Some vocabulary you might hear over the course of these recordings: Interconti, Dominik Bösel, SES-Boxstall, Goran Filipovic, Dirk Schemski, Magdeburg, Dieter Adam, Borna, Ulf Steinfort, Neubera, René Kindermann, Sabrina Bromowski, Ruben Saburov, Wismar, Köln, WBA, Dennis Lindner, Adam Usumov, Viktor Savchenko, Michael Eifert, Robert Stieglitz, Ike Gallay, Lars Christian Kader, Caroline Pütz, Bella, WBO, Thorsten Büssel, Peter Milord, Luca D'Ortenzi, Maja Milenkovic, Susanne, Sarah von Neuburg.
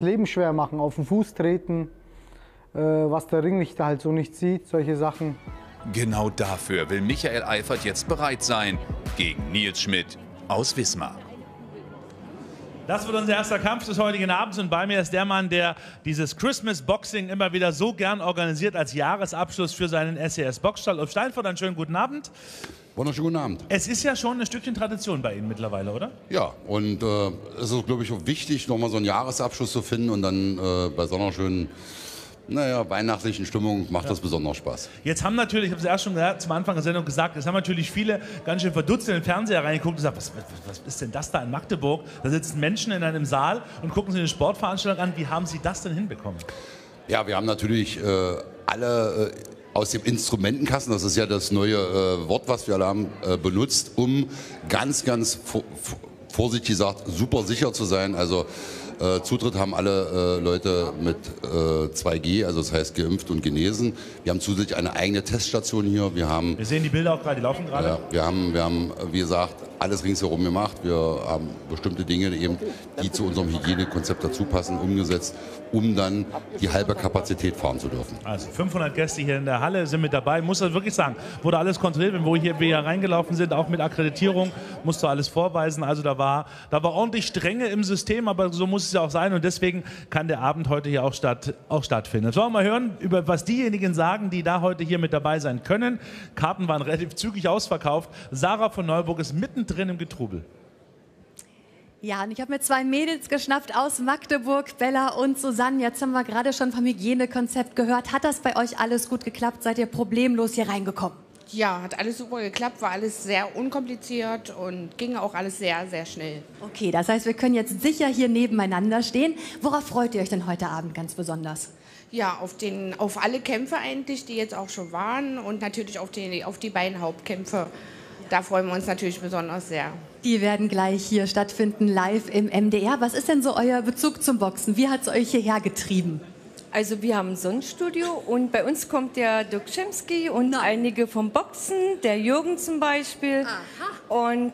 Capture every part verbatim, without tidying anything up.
Leben schwer machen, auf den Fuß treten, was der Ringrichter halt so nicht sieht, solche Sachen. Genau dafür will Michael Eifert jetzt bereit sein, gegen Nils Schmidt aus Wismar. Das wird unser erster Kampf des heutigen Abends und bei mir ist der Mann, der dieses Christmas Boxing immer wieder so gern organisiert als Jahresabschluss für seinen S E S-Boxstall. Ulf Steinfort, einen schönen guten Abend. Wunderschönen guten Abend. Es ist ja schon ein Stückchen Tradition bei Ihnen mittlerweile, oder? Ja, und äh, es ist, glaube ich, auch wichtig, nochmal so einen Jahresabschluss zu finden und dann äh, bei so einer schönen, naja, weihnachtlichen Stimmung macht ja. Das besonders Spaß. Jetzt haben natürlich, ich habe es erst schon gesagt, zum Anfang der Sendung gesagt, jetzt haben natürlich viele ganz schön verdutzt in den Fernseher reingeguckt und gesagt, was, was, was ist denn das da in Magdeburg? Da sitzen Menschen in einem Saal und gucken sich eine Sportveranstaltung an. Wie haben Sie das denn hinbekommen? Ja, wir haben natürlich äh, alle... Äh, aus dem Instrumentenkasten, das ist ja das neue äh, Wort, was wir alle haben, äh, benutzt, um ganz, ganz vorsichtig gesagt, super sicher zu sein. Also äh, Zutritt haben alle äh, Leute mit äh, zwei G, also das heißt geimpft und genesen. Wir haben zusätzlich eine eigene Teststation hier. Wir haben, wir sehen die Bilder auch gerade, die laufen gerade. Ja, wir, haben, wir haben, wie gesagt, alles ringsherum gemacht. Wir haben bestimmte Dinge, eben, die zu unserem Hygienekonzept dazu passen, umgesetzt, um dann die halbe Kapazität fahren zu dürfen. Also fünfhundert Gäste hier in der Halle sind mit dabei. Muss das wirklich sagen, wurde alles kontrolliert, wenn wir hier, wir hier reingelaufen sind, auch mit Akkreditierung, musste alles vorweisen. Also da war, da war ordentlich Strenge im System, aber so muss es ja auch sein und deswegen kann der Abend heute hier auch, statt, auch stattfinden. Jetzt wollen wir mal hören, über was diejenigen sagen, die da heute hier mit dabei sein können. Karten waren relativ zügig ausverkauft. Sarah von Neuburg ist mittendrin im Getrubel. Ja, und ich habe mir zwei Mädels geschnappt aus Magdeburg, Bella und Susanne. Jetzt haben wir gerade schon vom Hygienekonzept gehört. Hat das bei euch alles gut geklappt? Seid ihr problemlos hier reingekommen? Ja, hat alles super geklappt, war alles sehr unkompliziert und ging auch alles sehr, sehr schnell. Okay, das heißt, wir können jetzt sicher hier nebeneinander stehen. Worauf freut ihr euch denn heute Abend ganz besonders? Ja, auf, den, auf alle Kämpfe eigentlich, die jetzt auch schon waren und natürlich auf die, auf die beiden Hauptkämpfe. Da freuen wir uns natürlich besonders sehr. Die werden gleich hier stattfinden, live im M D R. Was ist denn so euer Bezug zum Boxen? Wie hat es euch hierher getrieben? Also wir haben ein Sonnenstudio und bei uns kommt der Dirk Schemski und no. einige vom Boxen, der Jürgen zum Beispiel. Aha. Und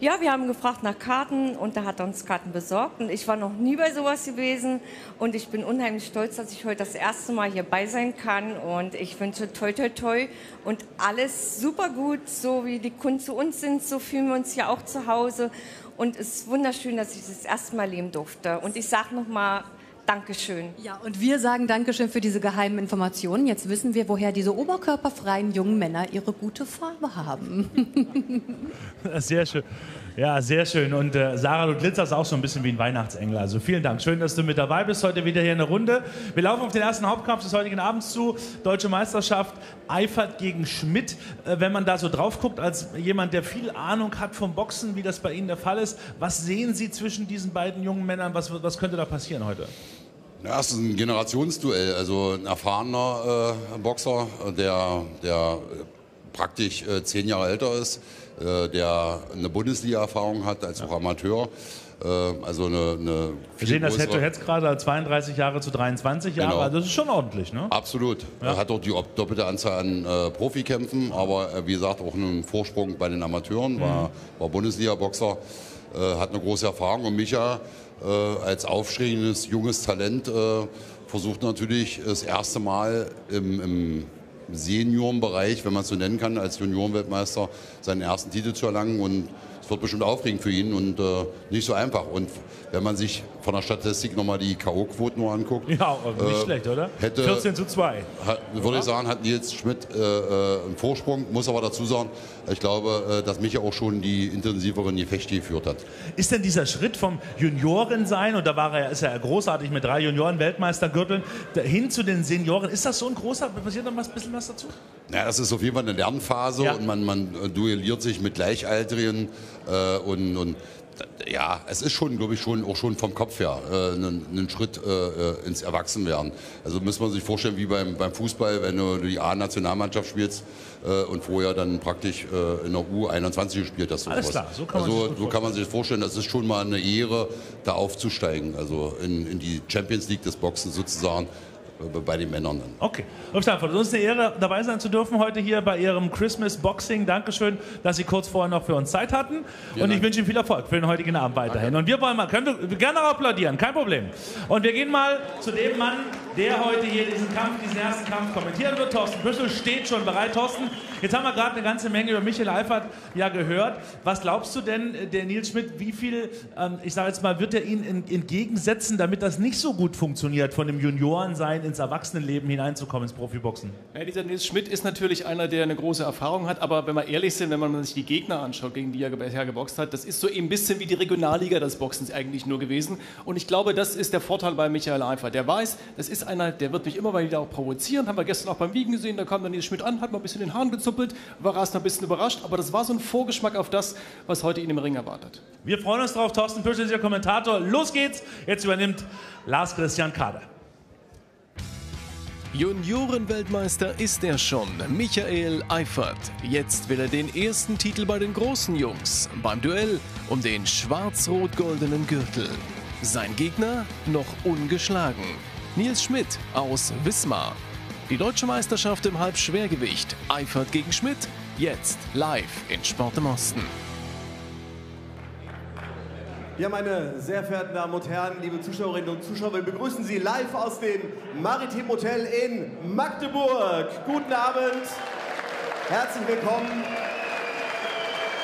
ja, wir haben gefragt nach Karten und da hat er uns Karten besorgt. Und ich war noch nie bei sowas gewesen und ich bin unheimlich stolz, dass ich heute das erste Mal hierbei sein kann. Und ich wünsche toi toi toi und alles super gut, so wie die Kunden zu uns sind, so fühlen wir uns hier auch zu Hause. Und es ist wunderschön, dass ich das erste Mal leben durfte. Und ich sage nochmal Dankeschön. Ja, und wir sagen Dankeschön für diese geheimen Informationen. Jetzt wissen wir, woher diese oberkörperfreien jungen Männer ihre gute Farbe haben. Sehr schön. Ja, sehr schön. Und äh, Sarah, du glitzerst auch so ein bisschen wie ein Weihnachtsengel. Also vielen Dank. Schön, dass du mit dabei bist. Heute wieder hier in der Runde. Wir laufen auf den ersten Hauptkampf des heutigen Abends zu. Deutsche Meisterschaft, Eifert gegen Schmidt. Äh, wenn man da so drauf guckt, als jemand, der viel Ahnung hat vom Boxen, wie das bei Ihnen der Fall ist, was sehen Sie zwischen diesen beiden jungen Männern? Was, was könnte da passieren heute? Ja, es ist ein Generationsduell. Also ein erfahrener äh, Boxer, der, der praktisch äh, zehn Jahre älter ist, der eine Bundesliga-Erfahrung hat, als auch Amateur. Also eine, eine Wir sehen das Head-to-Head gerade, zweiunddreißig Jahre zu dreiundzwanzig Jahre, genau. Also das ist schon ordentlich, ne? Absolut. Ja. Er hat auch die doppelte Anzahl an äh, Profikämpfen, aber wie gesagt auch einen Vorsprung bei den Amateuren, war, war Bundesliga-Boxer, äh, hat eine große Erfahrung und Micha äh, als aufstrebendes, junges Talent äh, versucht natürlich das erste Mal im, im Seniorenbereich, wenn man es so nennen kann, als Juniorenweltmeister seinen ersten Titel zu erlangen und es wird bestimmt aufregend für ihn und äh, nicht so einfach. Und wenn man sich von der Statistik nochmal die K O-Quoten nur anguckt. Ja, nicht äh, schlecht, oder? Hätte, vierzehn zu zwei. Hat, würde ja. ich sagen, hat Nils Schmidt äh, einen Vorsprung, muss aber dazu sagen, ich glaube, dass Micha auch schon die intensiveren Gefechte geführt hat. Ist denn dieser Schritt vom Juniorensein, und da war er, ist er ja großartig mit drei Junioren-Weltmeistergürteln, hin zu den Senioren, ist das so ein großer, passiert noch ein bisschen was dazu? Ja, das ist auf jeden Fall eine Lernphase ja. und man, man duelliert sich mit Gleichaltrigen äh, und, und ja, es ist schon, glaube ich, schon, auch schon vom Kopf her ein äh, Schritt äh, ins Erwachsenwerden. Also muss man sich vorstellen, wie beim, beim Fußball, wenn du die A-Nationalmannschaft spielst äh, und vorher dann praktisch äh, in der U einundzwanzig gespielt hast. Alles klar, so kann man, also, so kann man sich vorstellen, das ist schon mal eine Ehre, da aufzusteigen, also in, in die Champions League des Boxens sozusagen. bei den Männern dann. Okay. Ulf Steinfort, es ist eine Ehre, dabei sein zu dürfen heute hier bei Ihrem Christmas Boxing. Dankeschön, dass Sie kurz vorher noch für uns Zeit hatten. Vielen Und ich Dank. wünsche Ihnen viel Erfolg für den heutigen Abend weiterhin. Danke. Und wir wollen mal, können wir gerne auch applaudieren, kein Problem. Und wir gehen mal zu dem Mann, der heute hier diesen Kampf, diesen ersten Kampf kommentieren wird. Thorsten Büssel steht schon bereit. Thorsten, jetzt haben wir gerade eine ganze Menge über Michael Eifert ja gehört. Was glaubst du denn, der Nils Schmidt, wie viel, ähm, ich sage jetzt mal, wird er Ihnen entgegensetzen, damit das nicht so gut funktioniert, von dem Juniorensein ins Erwachsenenleben hineinzukommen, ins Profiboxen? Ja, dieser Nils Schmidt ist natürlich einer, der eine große Erfahrung hat, aber wenn wir ehrlich sind, wenn man sich die Gegner anschaut, gegen die er bisher geboxt hat, das ist so eben ein bisschen wie die Regionalliga des Boxens eigentlich nur gewesen. Und ich glaube, das ist der Vorteil bei Michael Eifert. Der weiß, das ist einer, der wird mich immer mal wieder auch provozieren. Haben wir gestern auch beim Wiegen gesehen, da kam dann Nils Schmidt an, hat mal ein bisschen den Hahn gezuppelt, war erst ein bisschen überrascht, aber das war so ein Vorgeschmack auf das, was heute ihn im Ring erwartet. Wir freuen uns drauf. Thorsten Pürschel ist Ihr Kommentator. Los geht's. Jetzt übernimmt Lars Christian Kader. Juniorenweltmeister ist er schon, Michael Eifert. Jetzt will er den ersten Titel bei den großen Jungs, beim Duell um den schwarz-rot-goldenen Gürtel. Sein Gegner noch ungeschlagen, Nils Schmidt aus Wismar. Die deutsche Meisterschaft im Halbschwergewicht, Eifert gegen Schmidt, jetzt live in Sport im Osten. Ja, meine sehr verehrten Damen und Herren, liebe Zuschauerinnen und Zuschauer, wir begrüßen Sie live aus dem Maritim Hotel in Magdeburg. Guten Abend, herzlich willkommen.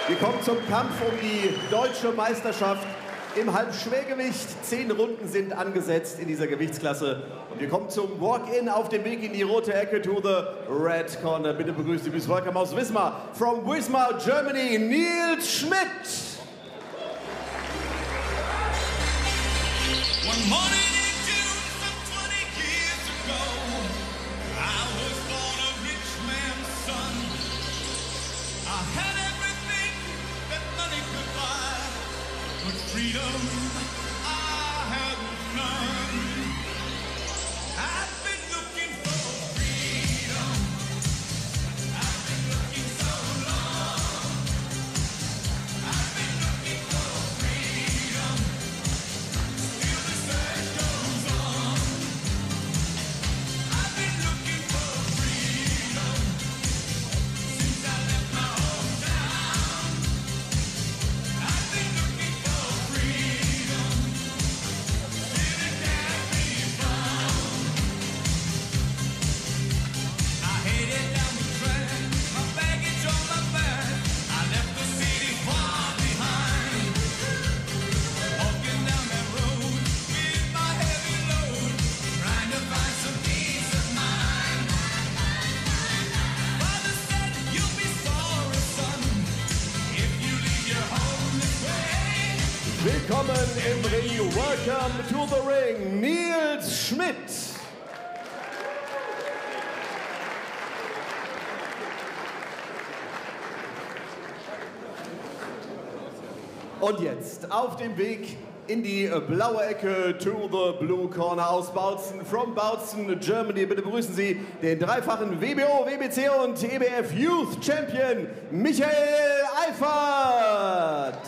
Wir kommen zum Kampf um die deutsche Meisterschaft im Halbschwergewicht. Zehn Runden sind angesetzt in dieser Gewichtsklasse. Und wir kommen zum Walk-In auf dem Weg in die rote Ecke to the Red Corner. Bitte begrüßt Sie, please welcome aus Wismar, from Wismar, Germany, Nils Schmidt. One morning in June, some twenty years ago, I was born a rich man's son. I had everything that money could buy, but freedom I had none. I've been looking for freedom, I've been looking so long, I've been looking for freedom. Welcome to the ring, Nils Schmidt. Und jetzt auf dem Weg in die blaue Ecke to the blue corner aus Bautzen, from Bautzen, Germany. Bitte begrüßen Sie den dreifachen W B O, W B C und E B F Youth Champion Michael Eifert.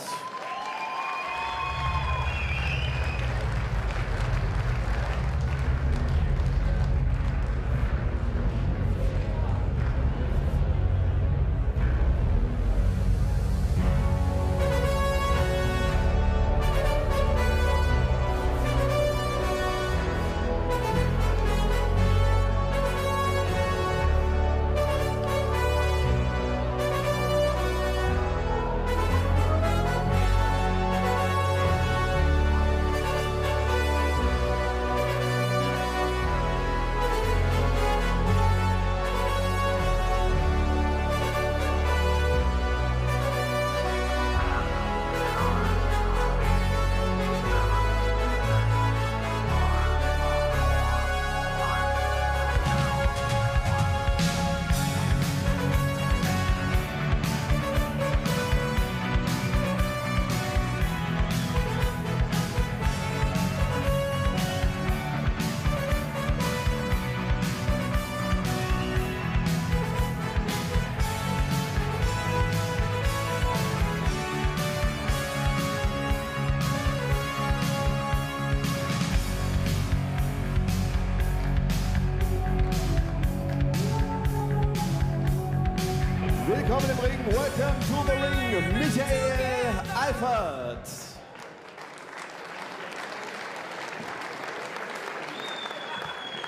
Willkommen im Ring, welcome to the ring, Michael Eifert.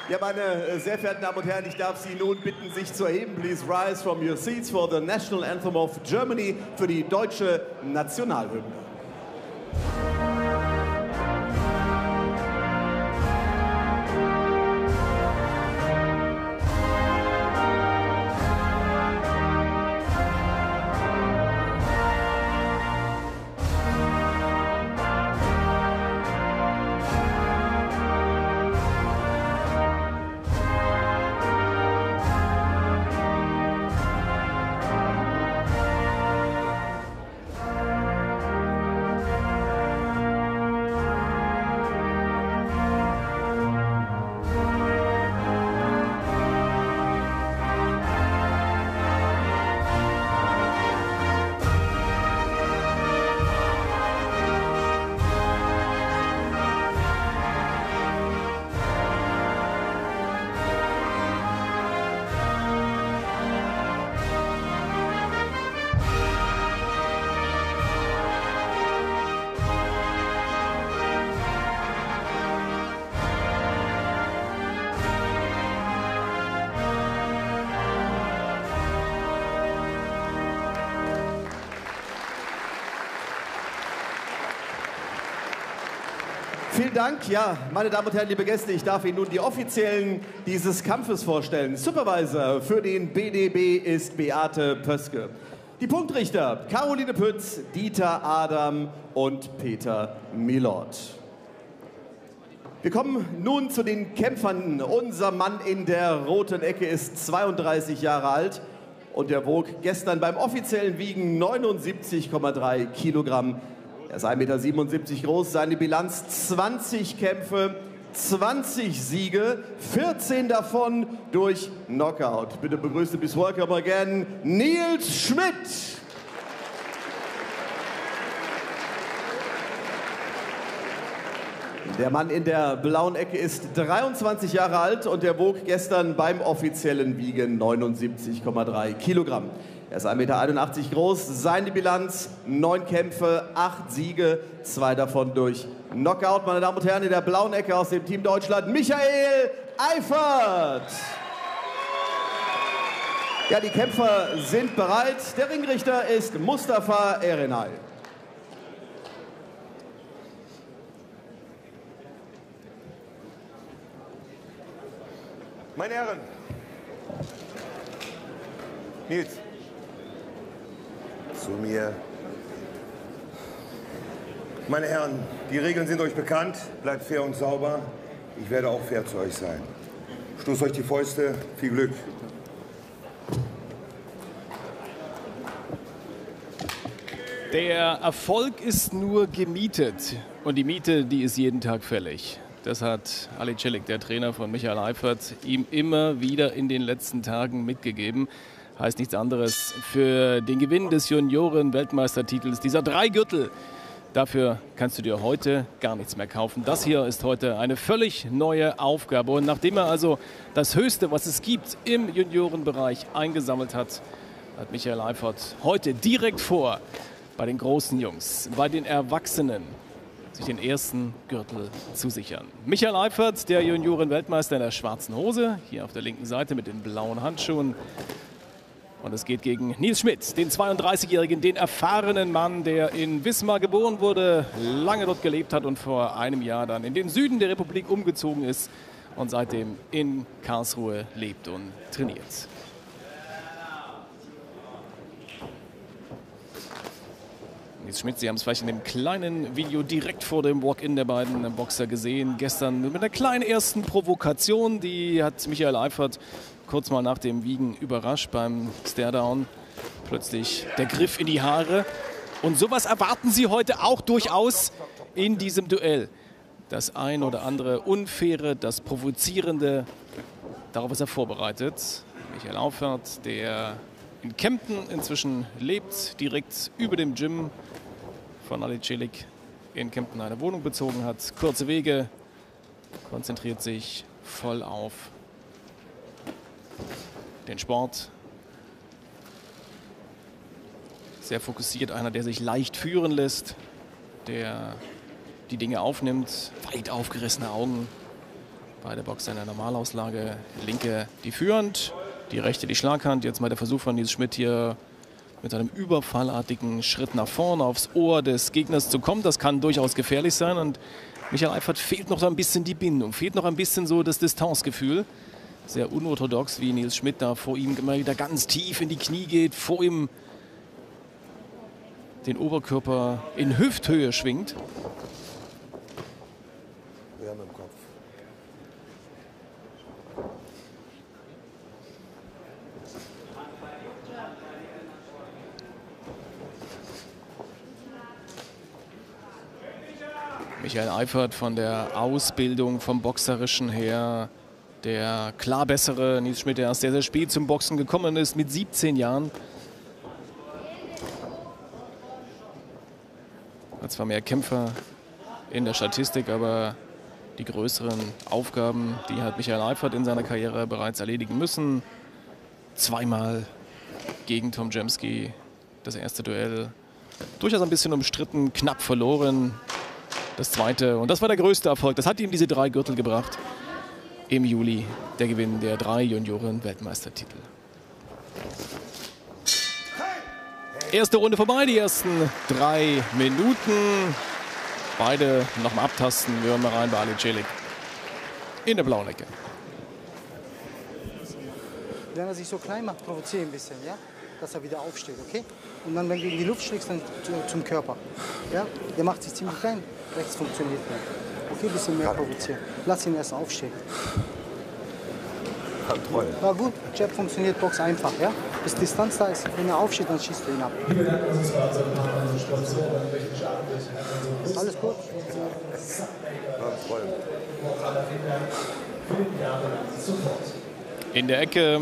Ja, meine sehr verehrten Damen und Herren, ich darf Sie nun bitten, sich zu erheben. Please rise from your seats for the National Anthem of Germany, für die deutsche Nationalhymne. Vielen Dank. Ja, meine Damen und Herren, liebe Gäste, ich darf Ihnen nun die Offiziellen dieses Kampfes vorstellen. Supervisor für den B D B ist Beate Pöske. Die Punktrichter Caroline Pütz, Dieter Adam und Peter Milord. Wir kommen nun zu den Kämpfern. Unser Mann in der roten Ecke ist zweiunddreißig Jahre alt und er wog gestern beim offiziellen Wiegen neunundsiebzig Komma drei Kilogramm. Er ist ein Meter siebenundsiebzig groß, seine Bilanz zwanzig Kämpfe, zwanzig Siege, vierzehn davon durch Knockout. Bitte begrüßen, please welcome again, Nils Schmidt. Der Mann in der blauen Ecke ist dreiundzwanzig Jahre alt und er wog gestern beim offiziellen Wiegen neunundsiebzig Komma drei Kilogramm. Er ist ein Meter einundachtzig groß, seine Bilanz neun Kämpfe, acht Siege, zwei davon durch Knockout. Meine Damen und Herren, in der blauen Ecke aus dem Team Deutschland, Michael Eifert. Ja, die Kämpfer sind bereit. Der Ringrichter ist Mustafa Erenay. Meine Herren, Nils. Zu mir. Meine Herren, die Regeln sind euch bekannt. Bleibt fair und sauber. Ich werde auch fair zu euch sein. Stoßt euch die Fäuste. Viel Glück. Der Erfolg ist nur gemietet. Und die Miete, die ist jeden Tag fällig. Das hat Ali Celik, der Trainer von Michael Eifert, ihm immer wieder in den letzten Tagen mitgegeben. Heißt nichts anderes, für den Gewinn des Junioren-Weltmeistertitels, dieser drei Gürtel, dafür kannst du dir heute gar nichts mehr kaufen. Das hier ist heute eine völlig neue Aufgabe. Und nachdem er also das Höchste, was es gibt, im Juniorenbereich eingesammelt hat, hat Michael Eifert heute direkt vor, bei den großen Jungs, bei den Erwachsenen, sich den ersten Gürtel zu sichern. Michael Eifert, der Junioren-Weltmeister in der schwarzen Hose, hier auf der linken Seite mit den blauen Handschuhen. Und es geht gegen Nils Schmidt, den zweiunddreißigjährigen, den erfahrenen Mann, der in Wismar geboren wurde, lange dort gelebt hat und vor einem Jahr dann in den Süden der Republik umgezogen ist und seitdem in Karlsruhe lebt und trainiert. Nils Schmidt, Sie haben es vielleicht in dem kleinen Video direkt vor dem Walk-in der beiden Boxer gesehen, gestern mit einer kleinen ersten Provokation, die hat Michael Eifert kurz mal nach dem Wiegen überrascht beim Staredown. Plötzlich der Griff in die Haare. Und sowas erwarten Sie heute auch durchaus in diesem Duell. Das ein oder andere Unfaire, das Provozierende, darauf ist er vorbereitet. Michael Eifert, der in Kempten inzwischen lebt, direkt über dem Gym von Ali Celik in Kempten eine Wohnung bezogen hat. Kurze Wege, konzentriert sich voll auf den Sport, sehr fokussiert, einer, der sich leicht führen lässt, der die Dinge aufnimmt, weit aufgerissene Augen. Beide Boxer in der Normalauslage, linke die führend, die rechte die Schlaghand. Jetzt mal der Versuch von Nils Schmidt hier mit einem überfallartigen Schritt nach vorne aufs Ohr des Gegners zu kommen. Das kann durchaus gefährlich sein und Michael Eifert fehlt noch so ein bisschen die Bindung, fehlt noch ein bisschen so das Distanzgefühl. Sehr unorthodox, wie Nils Schmidt da vor ihm immer wieder ganz tief in die Knie geht, vor ihm den Oberkörper in Hüfthöhe schwingt. Wärme im Kopf. Michael Eifert von der Ausbildung, vom Boxerischen her, der klar bessere Nils Schmidt, der erst sehr, sehr spät zum Boxen gekommen ist, mit siebzehn Jahren. Hat zwar mehr Kämpfer in der Statistik, aber die größeren Aufgaben, die hat Michael Eifert in seiner Karriere bereits erledigen müssen. Zweimal gegen Tom Jemski das erste Duell. Durchaus ein bisschen umstritten, knapp verloren. Das zweite, und das war der größte Erfolg, das hat ihm diese drei Gürtel gebracht. Im Juli der Gewinn der drei Junioren-Weltmeistertitel. Erste Runde vorbei, die ersten drei Minuten. Beide noch mal abtasten. Wir hören mal rein bei Ali Celik in der blauen Ecke. Wenn er sich so klein macht, provoziere ein bisschen, ja? Dass er wieder aufsteht, okay? Und dann, wenn du in die Luft schlägst, dann zum Körper. Ja? Der macht sich ziemlich klein. Rechts funktioniert nicht. Okay, ein bisschen mehr provozieren. Lass ihn erst aufstehen. Kontrolle. War gut. Jab funktioniert, Box einfach, ja? Bis Distanz da ist, wenn er aufsteht, dann schießt er ihn ab. Alles gut? In der Ecke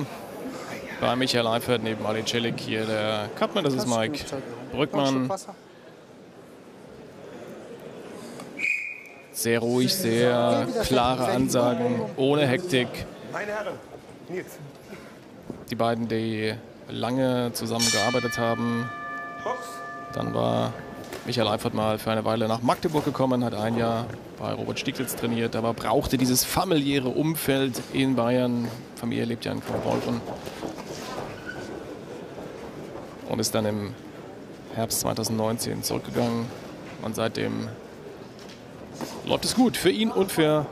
bei Michael Eifert neben Ali Celik hier der Cupman, das ist Mike Brückmann. Sehr ruhig, sehr klare Ansagen, ohne Hektik. Die beiden, die lange zusammengearbeitet haben. Dann war Michael Eifert mal für eine Weile nach Magdeburg gekommen, hat ein Jahr bei Robert Stieglitz trainiert, aber brauchte dieses familiäre Umfeld in Bayern. Familie lebt ja in Kaufbeuren. Und ist dann im Herbst zweitausendneunzehn zurückgegangen. Und seitdem läuft es gut für ihn und für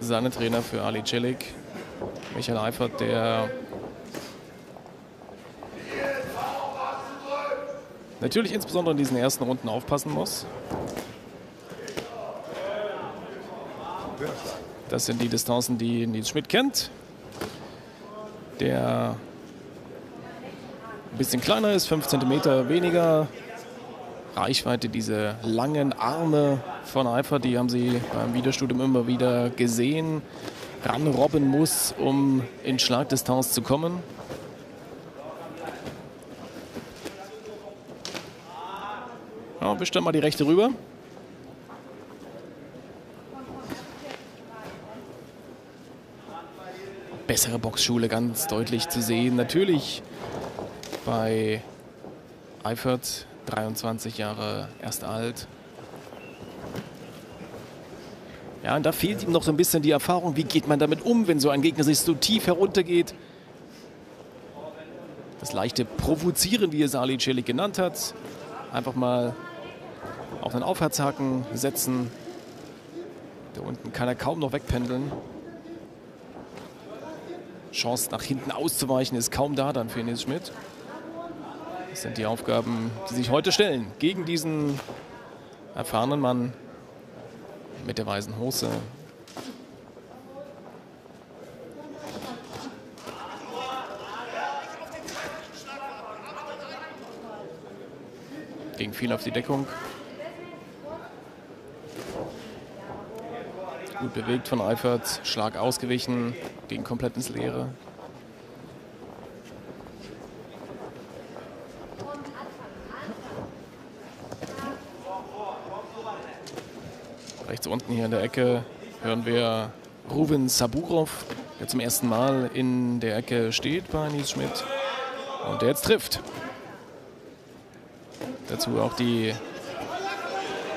seine Trainer, für Ali Celik. Michael Eifert, der natürlich insbesondere in diesen ersten Runden aufpassen muss. Das sind die Distanzen, die Nils Schmidt kennt. Der ein bisschen kleiner ist, fünf Zentimeter weniger. Reichweite, diese langen Arme von Eifert, die haben sie beim Videostudium immer wieder gesehen. Ranrobben muss, um in Schlagdistanz zu kommen. Ja, bestimmt mal die rechte rüber. Bessere Boxschule, ganz deutlich zu sehen. Natürlich bei Eifert, dreiundzwanzig Jahre erst alt. Ja, und da fehlt ihm noch so ein bisschen die Erfahrung, wie geht man damit um, wenn so ein Gegner sich so tief heruntergeht. Das leichte Provozieren, wie es Ali Celik genannt hat. Einfach mal auf einen Aufwärtshaken setzen. Da unten kann er kaum noch wegpendeln. Chance nach hinten auszuweichen ist kaum da dann für Nils Schmidt. Das sind die Aufgaben, die sich heute stellen. Gegen diesen erfahrenen Mann mit der weißen Hose. Ging viel auf die Deckung. Gut bewegt von Eifert, Schlag ausgewichen, ging komplett ins Leere. Rechts unten hier in der Ecke hören wir Ruben Saburov, der zum ersten Mal in der Ecke steht bei Nils Schmidt und der jetzt trifft. Dazu auch die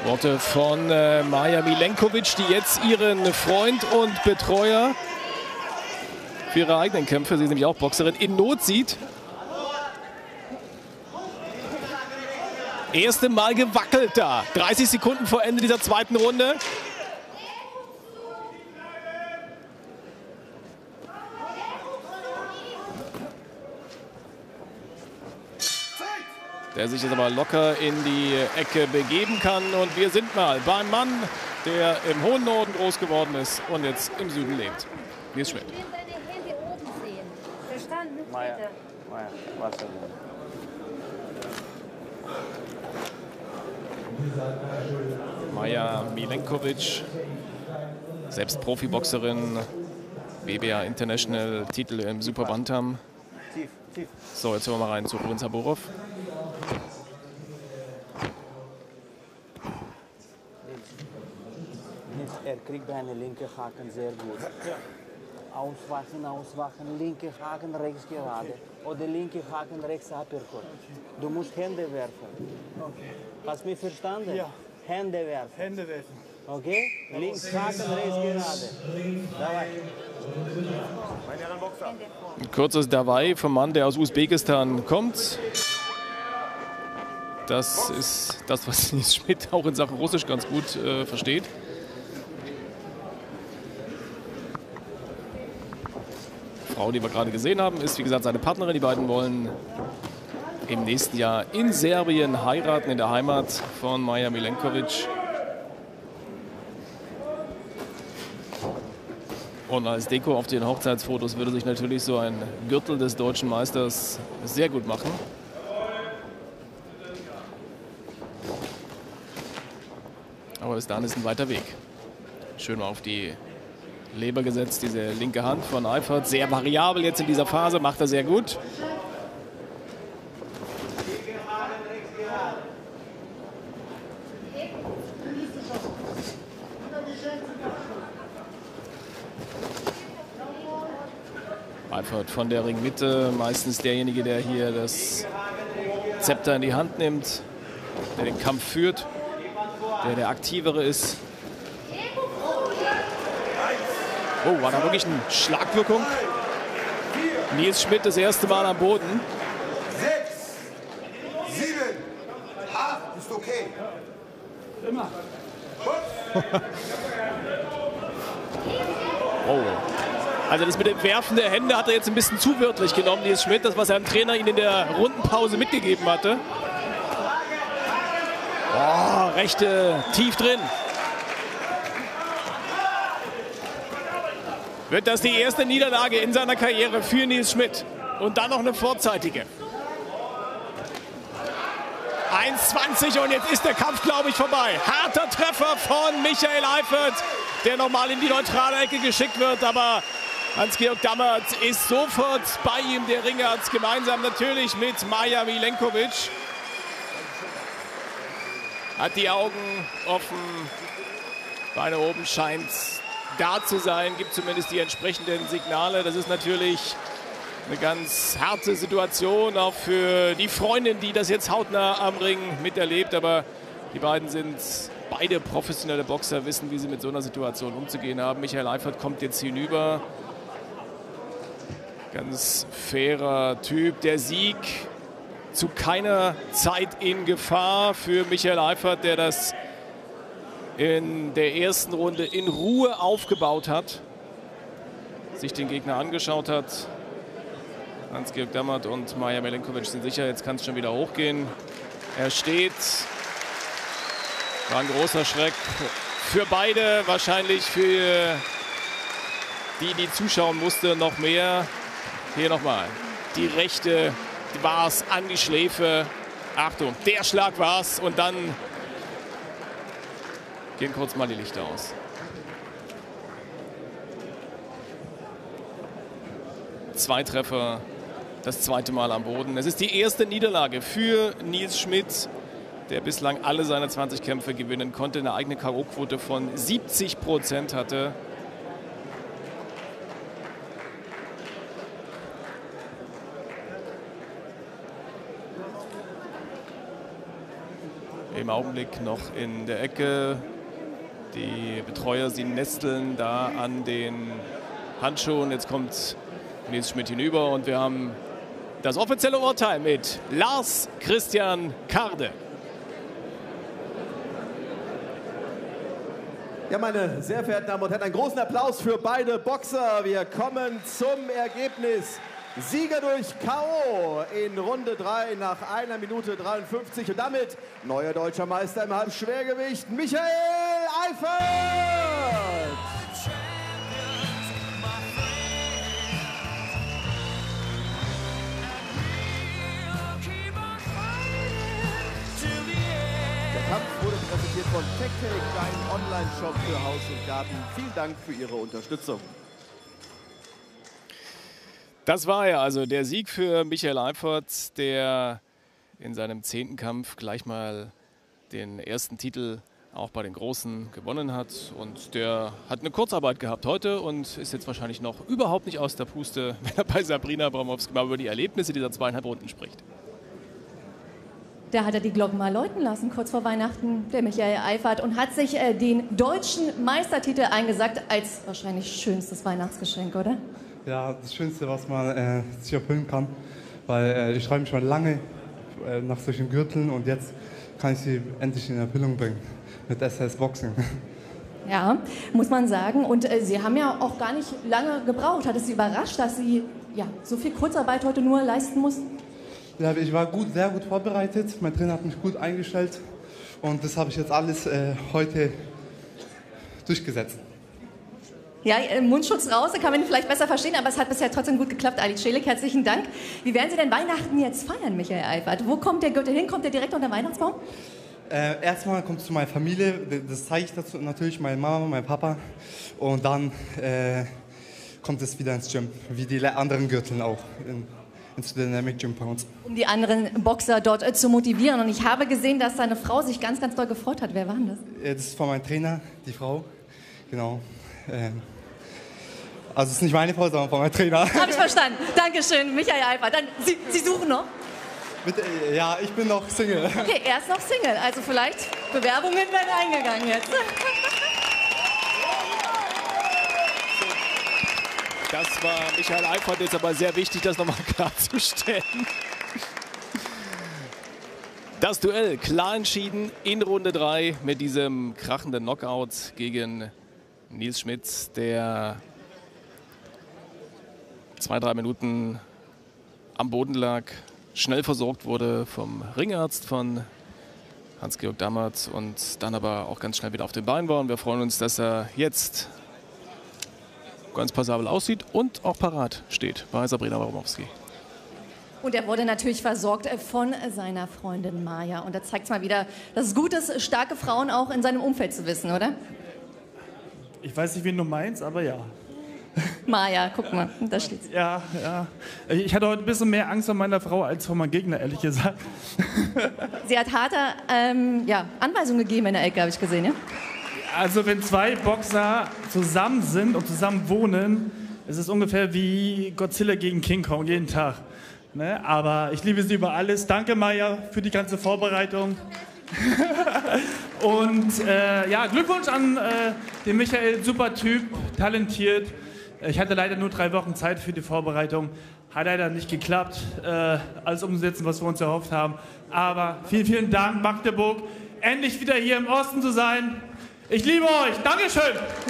Worte von äh, Maja Milenkovic, die jetzt ihren Freund und Betreuer für ihre eigenen Kämpfe, sie ist nämlich auch Boxerin, in Not sieht. Erste Mal gewackelt da. dreißig Sekunden vor Ende dieser zweiten Runde. Der sich jetzt aber locker in die Ecke begeben kann. Und wir sind mal beim Mann, der im hohen Norden groß geworden ist und jetzt im Süden lebt. Nils Schmidt. Ich will deine Hände oben sehen. Verstanden? Maja, Maja, warte. Maja Milenkovic, selbst Profiboxerin, W B A International, Titel im Super Bantam. So, jetzt hören wir mal rein zu Ruben Saburov. Er kriegt deine linke Haken sehr gut. Auswachen, auswachen, linke Haken rechts gerade. Oder linke Haken rechts Uppercut. Du musst Hände werfen. Okay. Hast du mich verstanden? Ja. Hände werfen. Hände werfen. Okay? Links Haken, rechts gerade. Dabei. Ein kurzes Dabei vom Mann, der aus Usbekistan kommt. Das ist das, was Nils Schmidt auch in Sachen Russisch ganz gut äh, versteht. Die Frau, die wir gerade gesehen haben, ist wie gesagt seine Partnerin. Die beiden wollen im nächsten Jahr in Serbien heiraten, in der Heimat von Maja Milenkovic. Und als Deko auf den Hochzeitsfotos würde sich natürlich so ein Gürtel des deutschen Meisters sehr gut machen. Aber bis dahin ist ein weiter Weg. Schön mal auf die Leber gesetzt, diese linke Hand von Eifert. Sehr variabel jetzt in dieser Phase, macht er sehr gut. Eifert von der Ringmitte, meistens derjenige, der hier das Zepter in die Hand nimmt, der den Kampf führt, der der Aktivere ist. Oh, war da wirklich eine Schlagwirkung? Nils Schmidt das erste Mal am Boden. Sechs, sieben, acht, ist okay. Immer. Oh. Also das mit dem Werfen der Hände hat er jetzt ein bisschen zu wörtlich genommen, Nils Schmidt. Das, was sein Trainer ihm in der Rundenpause mitgegeben hatte. Oh, rechte tief drin. Wird das die erste Niederlage in seiner Karriere für Nils Schmidt. Und dann noch eine vorzeitige. eins zwanzig und jetzt ist der Kampf, glaube ich, vorbei. Harter Treffer von Michael Eifert, der nochmal in die neutrale Ecke geschickt wird. Aber Hans-Georg Dammert ist sofort bei ihm. Der Ringer hat es gemeinsam natürlich mit Maja Milenkovic. Hat die Augen offen. Beine oben scheint da zu sein, gibt zumindest die entsprechenden Signale. Das ist natürlich eine ganz harte Situation, auch für die Freundin, die das jetzt hautnah am Ring miterlebt. Aber die beiden sind beide professionelle Boxer, wissen, wie sie mit so einer Situation umzugehen haben. Michael Eifert kommt jetzt hinüber. Ganz fairer Typ. Der Sieg zu keiner Zeit in Gefahr für Michael Eifert, der das in der ersten Runde in Ruhe aufgebaut hat, sich den Gegner angeschaut hat. Hans-Georg Dammert und Maja Milenkovic sind sicher, jetzt kann es schon wieder hochgehen. Er steht. War ein großer Schreck für beide, wahrscheinlich für die, die zuschauen mussten, noch mehr. Hier nochmal. Die rechte war es an die Schläfe. Achtung, der Schlag war es und dann gehen kurz mal die Lichter aus. Zwei Treffer, das zweite Mal am Boden. Es ist die erste Niederlage für Nils Schmidt, der bislang alle seine zwanzig Kämpfe gewinnen konnte, eine eigene K O-Quote von siebzig Prozent hatte. im Augenblick noch in der Ecke. Die Betreuer, sie nesteln da an den Handschuhen. Jetzt kommt Nils Schmidt hinüber und wir haben das offizielle Urteil mit Lars Christian Kader. Ja, meine sehr verehrten Damen und Herren, einen großen Applaus für beide Boxer. Wir kommen zum Ergebnis. Sieger durch K O in Runde drei nach einer Minute dreiundfünfzig. Und damit neuer deutscher Meister im Halbschwergewicht, Michael Eifert. Der Kampf wurde präsentiert von TechTech, dein Online-Shop für Haus und Garten. Vielen Dank für Ihre Unterstützung. Das war ja also der Sieg für Michael Eifert, der in seinem zehnten Kampf gleich mal den ersten Titel auch bei den Großen gewonnen hat. Und der hat eine Kurzarbeit gehabt heute und ist jetzt wahrscheinlich noch überhaupt nicht aus der Puste, wenn er bei Sabrina Bromowski mal über die Erlebnisse dieser zweieinhalb Runden spricht. Da hat er die Glocken mal läuten lassen, kurz vor Weihnachten, der Michael Eifert, und hat sich äh, den deutschen Meistertitel eingesackt als wahrscheinlich schönstes Weihnachtsgeschenk, oder? Ja, das Schönste, was man äh, sich erfüllen kann, weil äh, ich schreibe mich schon lange äh, nach solchen Gürteln und jetzt kann ich sie endlich in Erfüllung bringen mit S E S-Boxing. Ja, muss man sagen. Und äh, Sie haben ja auch gar nicht lange gebraucht. Hat es Sie überrascht, dass Sie ja, so viel Kurzarbeit heute nur leisten mussten? Ja, ich war gut, sehr gut vorbereitet. Mein Trainer hat mich gut eingestellt und das habe ich jetzt alles äh, heute durchgesetzt. Ja, Mundschutz raus, da kann man ihn vielleicht besser verstehen, aber es hat bisher trotzdem gut geklappt. Ali Celik, herzlichen Dank. Wie werden Sie denn Weihnachten jetzt feiern, Michael Eifert? Wo kommt der Gürtel hin? Kommt der direkt unter den Weihnachtsbaum? Äh, erstmal kommt es zu meiner Familie, das zeige ich dazu natürlich meine Mama, mein Papa. Und dann äh, kommt es wieder ins Gym, wie die anderen Gürteln auch. In ins Dynamic Gym bei uns. Um die anderen Boxer dort äh, zu motivieren. Und ich habe gesehen, dass seine Frau sich ganz, ganz doll gefreut hat. Wer war denn das? Das ist von meinem Trainer, die Frau. Genau. Ähm. Also es ist nicht meine Frau, sondern von meinem Trainer. Habe ich verstanden. Dankeschön, Michael Eifert. Dann, Sie, Sie suchen noch? Bitte, ja, ich bin noch Single. Okay, er ist noch Single. Also vielleicht Bewerbungen werden eingegangen jetzt. Das war Michael Eifert, jetzt aber sehr wichtig, das nochmal klarzustellen. Das Duell klar entschieden in Runde drei mit diesem krachenden Knockout gegen Nils Schmidt, der zwei, drei Minuten am Boden lag, schnell versorgt wurde vom Ringarzt von Hans-Georg Dammert und dann aber auch ganz schnell wieder auf den Beinen war. Und wir freuen uns, dass er jetzt ganz passabel aussieht und auch parat steht bei Sabrina Bromowski. Und er wurde natürlich versorgt von seiner Freundin Maja. Und da zeigt es mal wieder, dass es gut ist, starke Frauen auch in seinem Umfeld zu wissen, oder? Ich weiß nicht, wen du meinst, aber ja. Maja, guck mal, da steht's. Ja, ja. Ich hatte heute ein bisschen mehr Angst vor meiner Frau als vor meinem Gegner, ehrlich gesagt. Sie hat harte ähm, ja, Anweisungen gegeben in der Ecke, habe ich gesehen, ja? Also wenn zwei Boxer zusammen sind und zusammen wohnen, ist es ungefähr wie Godzilla gegen King Kong jeden Tag. Ne? Aber ich liebe sie über alles. Danke, Maja, für die ganze Vorbereitung. Und äh, ja, Glückwunsch an äh, den Michael. Super Typ, talentiert. Ich hatte leider nur drei Wochen Zeit für die Vorbereitung. Hat leider nicht geklappt. Äh, alles umsetzen, was wir uns erhofft haben. Aber vielen, vielen Dank, Magdeburg. Endlich wieder hier im Osten zu sein. Ich liebe euch, Dankeschön!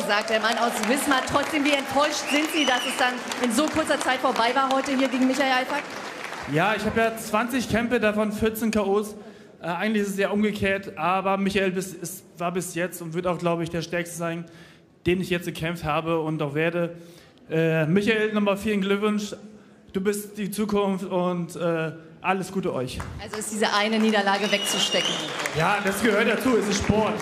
Sagt der Mann aus Wismar. Trotzdem, wie enttäuscht sind Sie, dass es dann in so kurzer Zeit vorbei war heute hier gegen Michael Eifert? Ja, ich habe ja zwanzig Kämpfe, davon vierzehn K Os. Äh, eigentlich ist es ja umgekehrt, aber Michael bis, ist, war bis jetzt und wird auch, glaube ich, der Stärkste sein, den ich jetzt gekämpft habe und auch werde. Äh, Michael, nochmal vielen Glückwunsch. Du bist die Zukunft und äh, alles Gute euch. Also ist diese eine Niederlage wegzustecken? Ja, das gehört dazu, es ist Sport.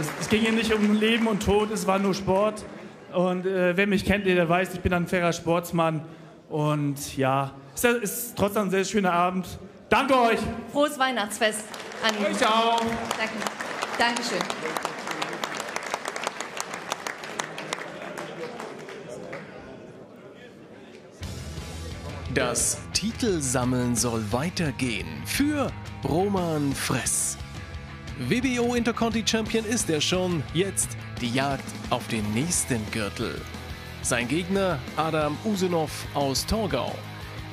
Es, es ging hier nicht um Leben und Tod, es war nur Sport. Und äh, wer mich kennt, der weiß, ich bin ein fairer Sportsmann. Und ja, es ist trotzdem ein sehr schöner Abend. Danke euch! Frohes Weihnachtsfest an Ihnen. Ich auch. Danke. Dankeschön. Das Titelsammeln soll weitergehen für Roman Fress. W B O Interconti Champion ist er schon, jetzt die Jagd auf den nächsten Gürtel. Sein Gegner Adam Usumov aus Torgau.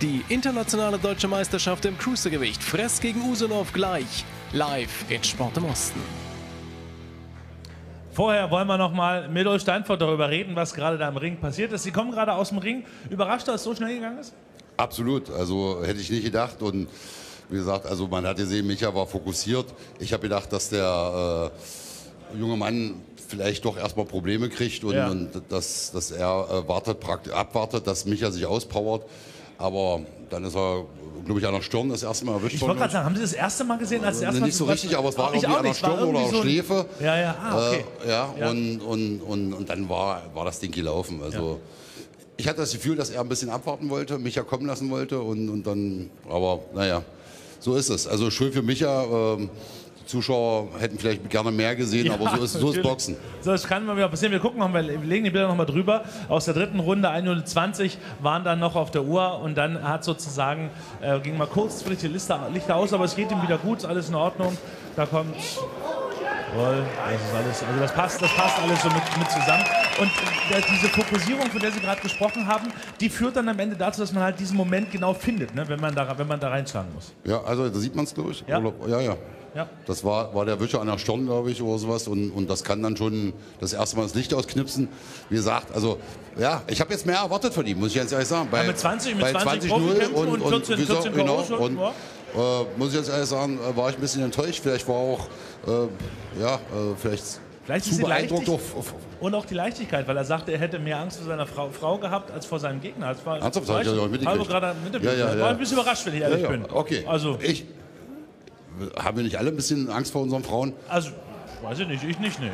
Die internationale deutsche Meisterschaft im Cruisergewicht. Fress gegen Usumov gleich, live in Sport im Osten. Vorher wollen wir noch mal mit Ulf Steinfort darüber reden, was gerade da im Ring passiert ist. Sie kommen gerade aus dem Ring. Überrascht, dass es so schnell gegangen ist? Absolut, also hätte ich nicht gedacht. Und wie gesagt, also man hat gesehen, Micha war fokussiert. Ich habe gedacht, dass der äh, junge Mann vielleicht doch erstmal Probleme kriegt und, ja. und dass, dass er äh, wartet, praktisch abwartet, dass Micha sich auspowert. Aber dann ist er, glaube ich, an der Stirn das erste Mal erwischt worden. Ich wollte gerade sagen, haben Sie das erste Mal gesehen? Als das erste Mal nicht so richtig, aber es war irgendwie an der Stirn oder an der Schläfe. Ja, ja, ah, okay. Äh, ja, ja. Und, und, und, und dann war, war das Ding gelaufen. Also, ja. Ich hatte das Gefühl, dass er ein bisschen abwarten wollte, Micha kommen lassen wollte und, und dann, aber naja, so ist es. Also schön für Micha, ähm, die Zuschauer hätten vielleicht gerne mehr gesehen, ja, aber so ist, so ist Boxen. So, das kann mal wieder passieren. Wir gucken noch mal, wir legen die Bilder noch mal drüber. Aus der dritten Runde, eine Minute zwanzig, waren dann noch auf der Uhr und dann hat sozusagen, äh, ging mal kurz vielleicht die Liste, Lichter aus, aber es geht ihm wieder gut, alles in Ordnung. Da kommt... Jawohl, das ist alles, also das passt, das passt alles so mit, mit zusammen. Und diese Fokussierung, von der Sie gerade gesprochen haben, die führt dann am Ende dazu, dass man halt diesen Moment genau findet, ne? Wenn man da, wenn man da reinschlagen muss. Ja, also da sieht man es, glaube ich. Ja. Ja, ja, ja. Das war, war der Wischer an der Stirn, glaube ich, oder sowas. Und, und das kann dann schon das erste Mal das Licht ausknipsen. Wie gesagt, also ja, ich habe jetzt mehr erwartet von ihm, muss ich ganz ehrlich sagen. Bei, ja, mit zwanzig null und, und, und vierzehn, vierzehn genau, und, äh, muss ich jetzt ehrlich sagen, war ich ein bisschen enttäuscht. Vielleicht war auch, äh, ja, äh, vielleicht... Vielleicht zu ist beeindruckt auf, auf, und auch die Leichtigkeit, weil er sagte, er hätte mehr Angst vor seiner Frau, Frau gehabt als vor seinem Gegner. Das war, ernsthaft, das ich ja auch mitgekriegt. Gerade mit ja, ja, ja. War ein bisschen überrascht, wenn ich ehrlich ja, ja. bin. Okay. Also ich, haben wir nicht alle ein bisschen Angst vor unseren Frauen? Also weiß ich nicht, ich nicht, nicht.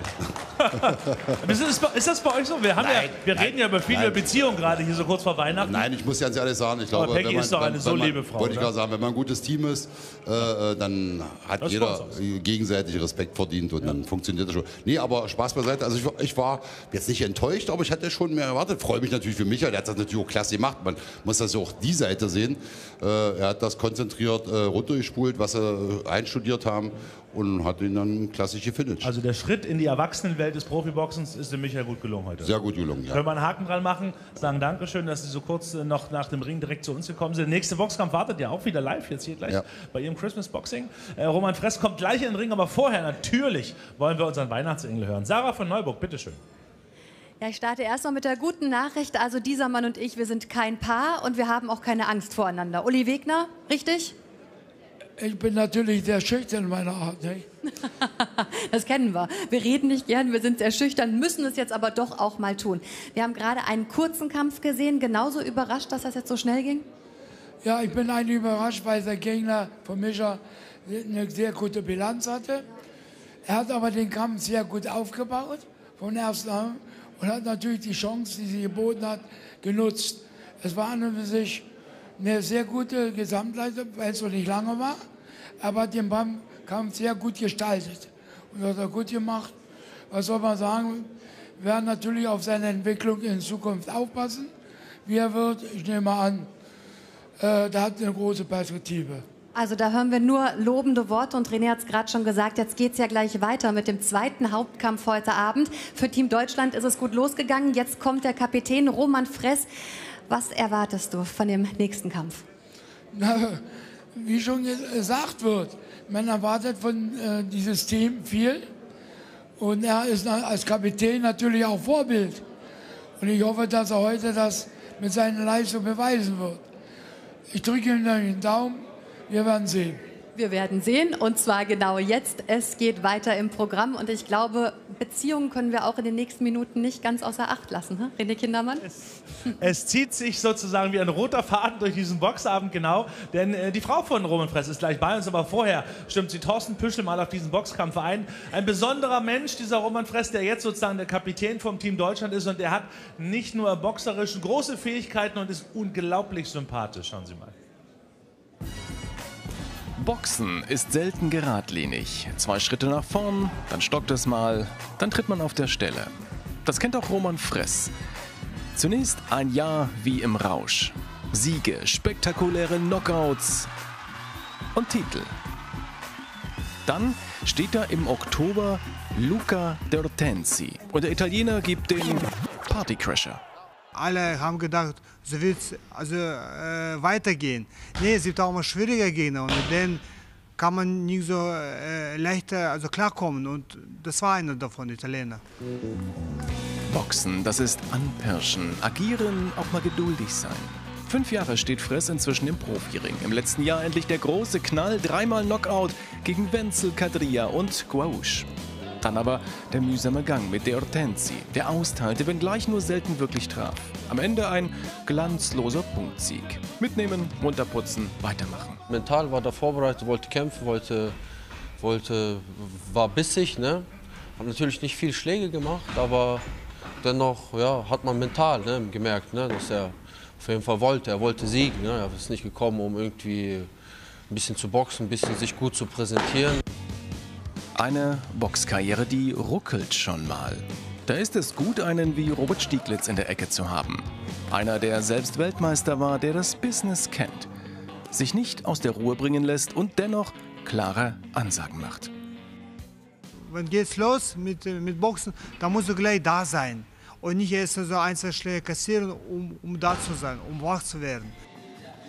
Ist das bei euch so? Wir, haben nein, ja, wir nein, reden ja über viele nein. Beziehungen gerade hier so kurz vor Weihnachten. Nein, ich muss ganz ehrlich sagen, ich glaube, Peggy wenn man, ist doch eine wenn, so wenn man, liebe Frau. Wollte ich gerade sagen, wenn man ein gutes Team ist, äh, dann hat das jeder gegenseitig Respekt verdient und ja. dann funktioniert das schon. Nee, aber Spaß beiseite. Also ich, ich war jetzt nicht enttäuscht, aber ich hatte schon mehr erwartet. Freue mich natürlich für Michael, der hat das natürlich auch klasse gemacht. Man muss das ja auch die Seite sehen. Äh, er hat das konzentriert äh, runtergespult, was sie einstudiert haben. Und hat ihn dann klassisch gefinisht. Also der Schritt in die Erwachsenenwelt des Profiboxens ist dem Michael gut gelungen heute. Sehr gut gelungen, ja. Können wir einen Haken dran machen, sagen Dankeschön, dass Sie so kurz noch nach dem Ring direkt zu uns gekommen sind. Der nächste Boxkampf wartet ja auch wieder live, jetzt hier gleich ja. bei Ihrem Christmas Boxing. Äh, Roman Fress kommt gleich in den Ring, aber vorher natürlich wollen wir unseren Weihnachtsengel hören. Sarah von Neuburg, bitteschön. Ja, ich starte erstmal mit der guten Nachricht. Also dieser Mann und ich, wir sind kein Paar und wir haben auch keine Angst voreinander. Uli Wegner, richtig? Ich bin natürlich sehr schüchtern in meiner Art, nicht? Das kennen wir. Wir reden nicht gern, wir sind sehr schüchtern, müssen es jetzt aber doch auch mal tun. Wir haben gerade einen kurzen Kampf gesehen, genauso überrascht, dass das jetzt so schnell ging? Ja, ich bin eigentlich überrascht, weil der Gegner von Micha eine sehr gute Bilanz hatte. Er hat aber den Kampf sehr gut aufgebaut, von ersten an, und hat natürlich die Chance, die sie geboten hat, genutzt. Es war an und für sich eine sehr gute Gesamtleistung, weil es noch nicht lange war, aber hat den Kampf sehr gut gestaltet und hat er gut gemacht. Was soll man sagen? Wir werden natürlich auf seine Entwicklung in Zukunft aufpassen. Wie er wird, ich nehme an, äh, da hat eine große Perspektive. Also da hören wir nur lobende Worte und René hat es gerade schon gesagt, jetzt geht es ja gleich weiter mit dem zweiten Hauptkampf heute Abend. Für Team Deutschland ist es gut losgegangen, jetzt kommt der Kapitän Roman Fress. Was erwartest du von dem nächsten Kampf? Na, wie schon gesagt wird, man erwartet von äh, diesem Team viel. Und er ist als Kapitän natürlich auch Vorbild. Und ich hoffe, dass er heute das mit seiner Leistung beweisen wird. Ich drücke ihm den Daumen, wir werden sehen. Wir werden sehen, und zwar genau jetzt. Es geht weiter im Programm und ich glaube, Beziehungen können wir auch in den nächsten Minuten nicht ganz außer Acht lassen. He? René Kindermann? Es, es zieht sich sozusagen wie ein roter Faden durch diesen Boxabend, genau, denn äh, die Frau von Roman Fress ist gleich bei uns, aber vorher stimmt sie Thorsten Pürschel mal auf diesen Boxkampf ein. Ein besonderer Mensch, dieser Roman Fress, der jetzt sozusagen der Kapitän vom Team Deutschland ist, und er hat nicht nur boxerisch große Fähigkeiten und ist unglaublich sympathisch. Schauen Sie mal. Boxen ist selten geradlinig. Zwei Schritte nach vorn, dann stockt es mal, dann tritt man auf der Stelle. Das kennt auch Roman Fress. Zunächst ein Jahr wie im Rausch. Siege, spektakuläre Knockouts und Titel. Dann steht da im Oktober Luca D'Ortenzi. Und der Italiener gibt den Partycrasher. Alle haben gedacht, so wird es also, äh, weitergehen. Nee, es gibt auch mal schwierige Gegner und mit denen kann man nicht so äh, leichter also, klarkommen. Und das war einer davon, Italiener. Boxen, das ist anpirschen, agieren, auch mal geduldig sein. Fünf Jahre steht Fress inzwischen im Profiring. Im letzten Jahr endlich der große Knall, dreimal Knockout gegen Wenzel, Kadria und Guausch. Dann aber der mühsame Gang mit D'Ortenzi, der austeilte, wenngleich nur selten wirklich traf. Am Ende ein glanzloser Punktsieg. Mitnehmen, runterputzen, weitermachen. Mental war da vorbereitet, wollte kämpfen, wollte, wollte, war bissig, ne? Hat natürlich nicht viel Schläge gemacht, aber dennoch ja, hat man mental ne, gemerkt, ne, dass er auf jeden Fall wollte. Er wollte siegen. Ne? Er ist nicht gekommen, um irgendwie ein bisschen zu boxen, ein bisschen sich gut zu präsentieren. Eine Boxkarriere, die ruckelt schon mal. Da ist es gut, einen wie Robert Stieglitz in der Ecke zu haben. Einer, der selbst Weltmeister war, der das Business kennt, sich nicht aus der Ruhe bringen lässt und dennoch klare Ansagen macht. Wenn geht's los mit, mit Boxen, dann musst du gleich da sein. Und nicht erst so einzelne Schläge kassieren, um, um da zu sein, um wach zu werden.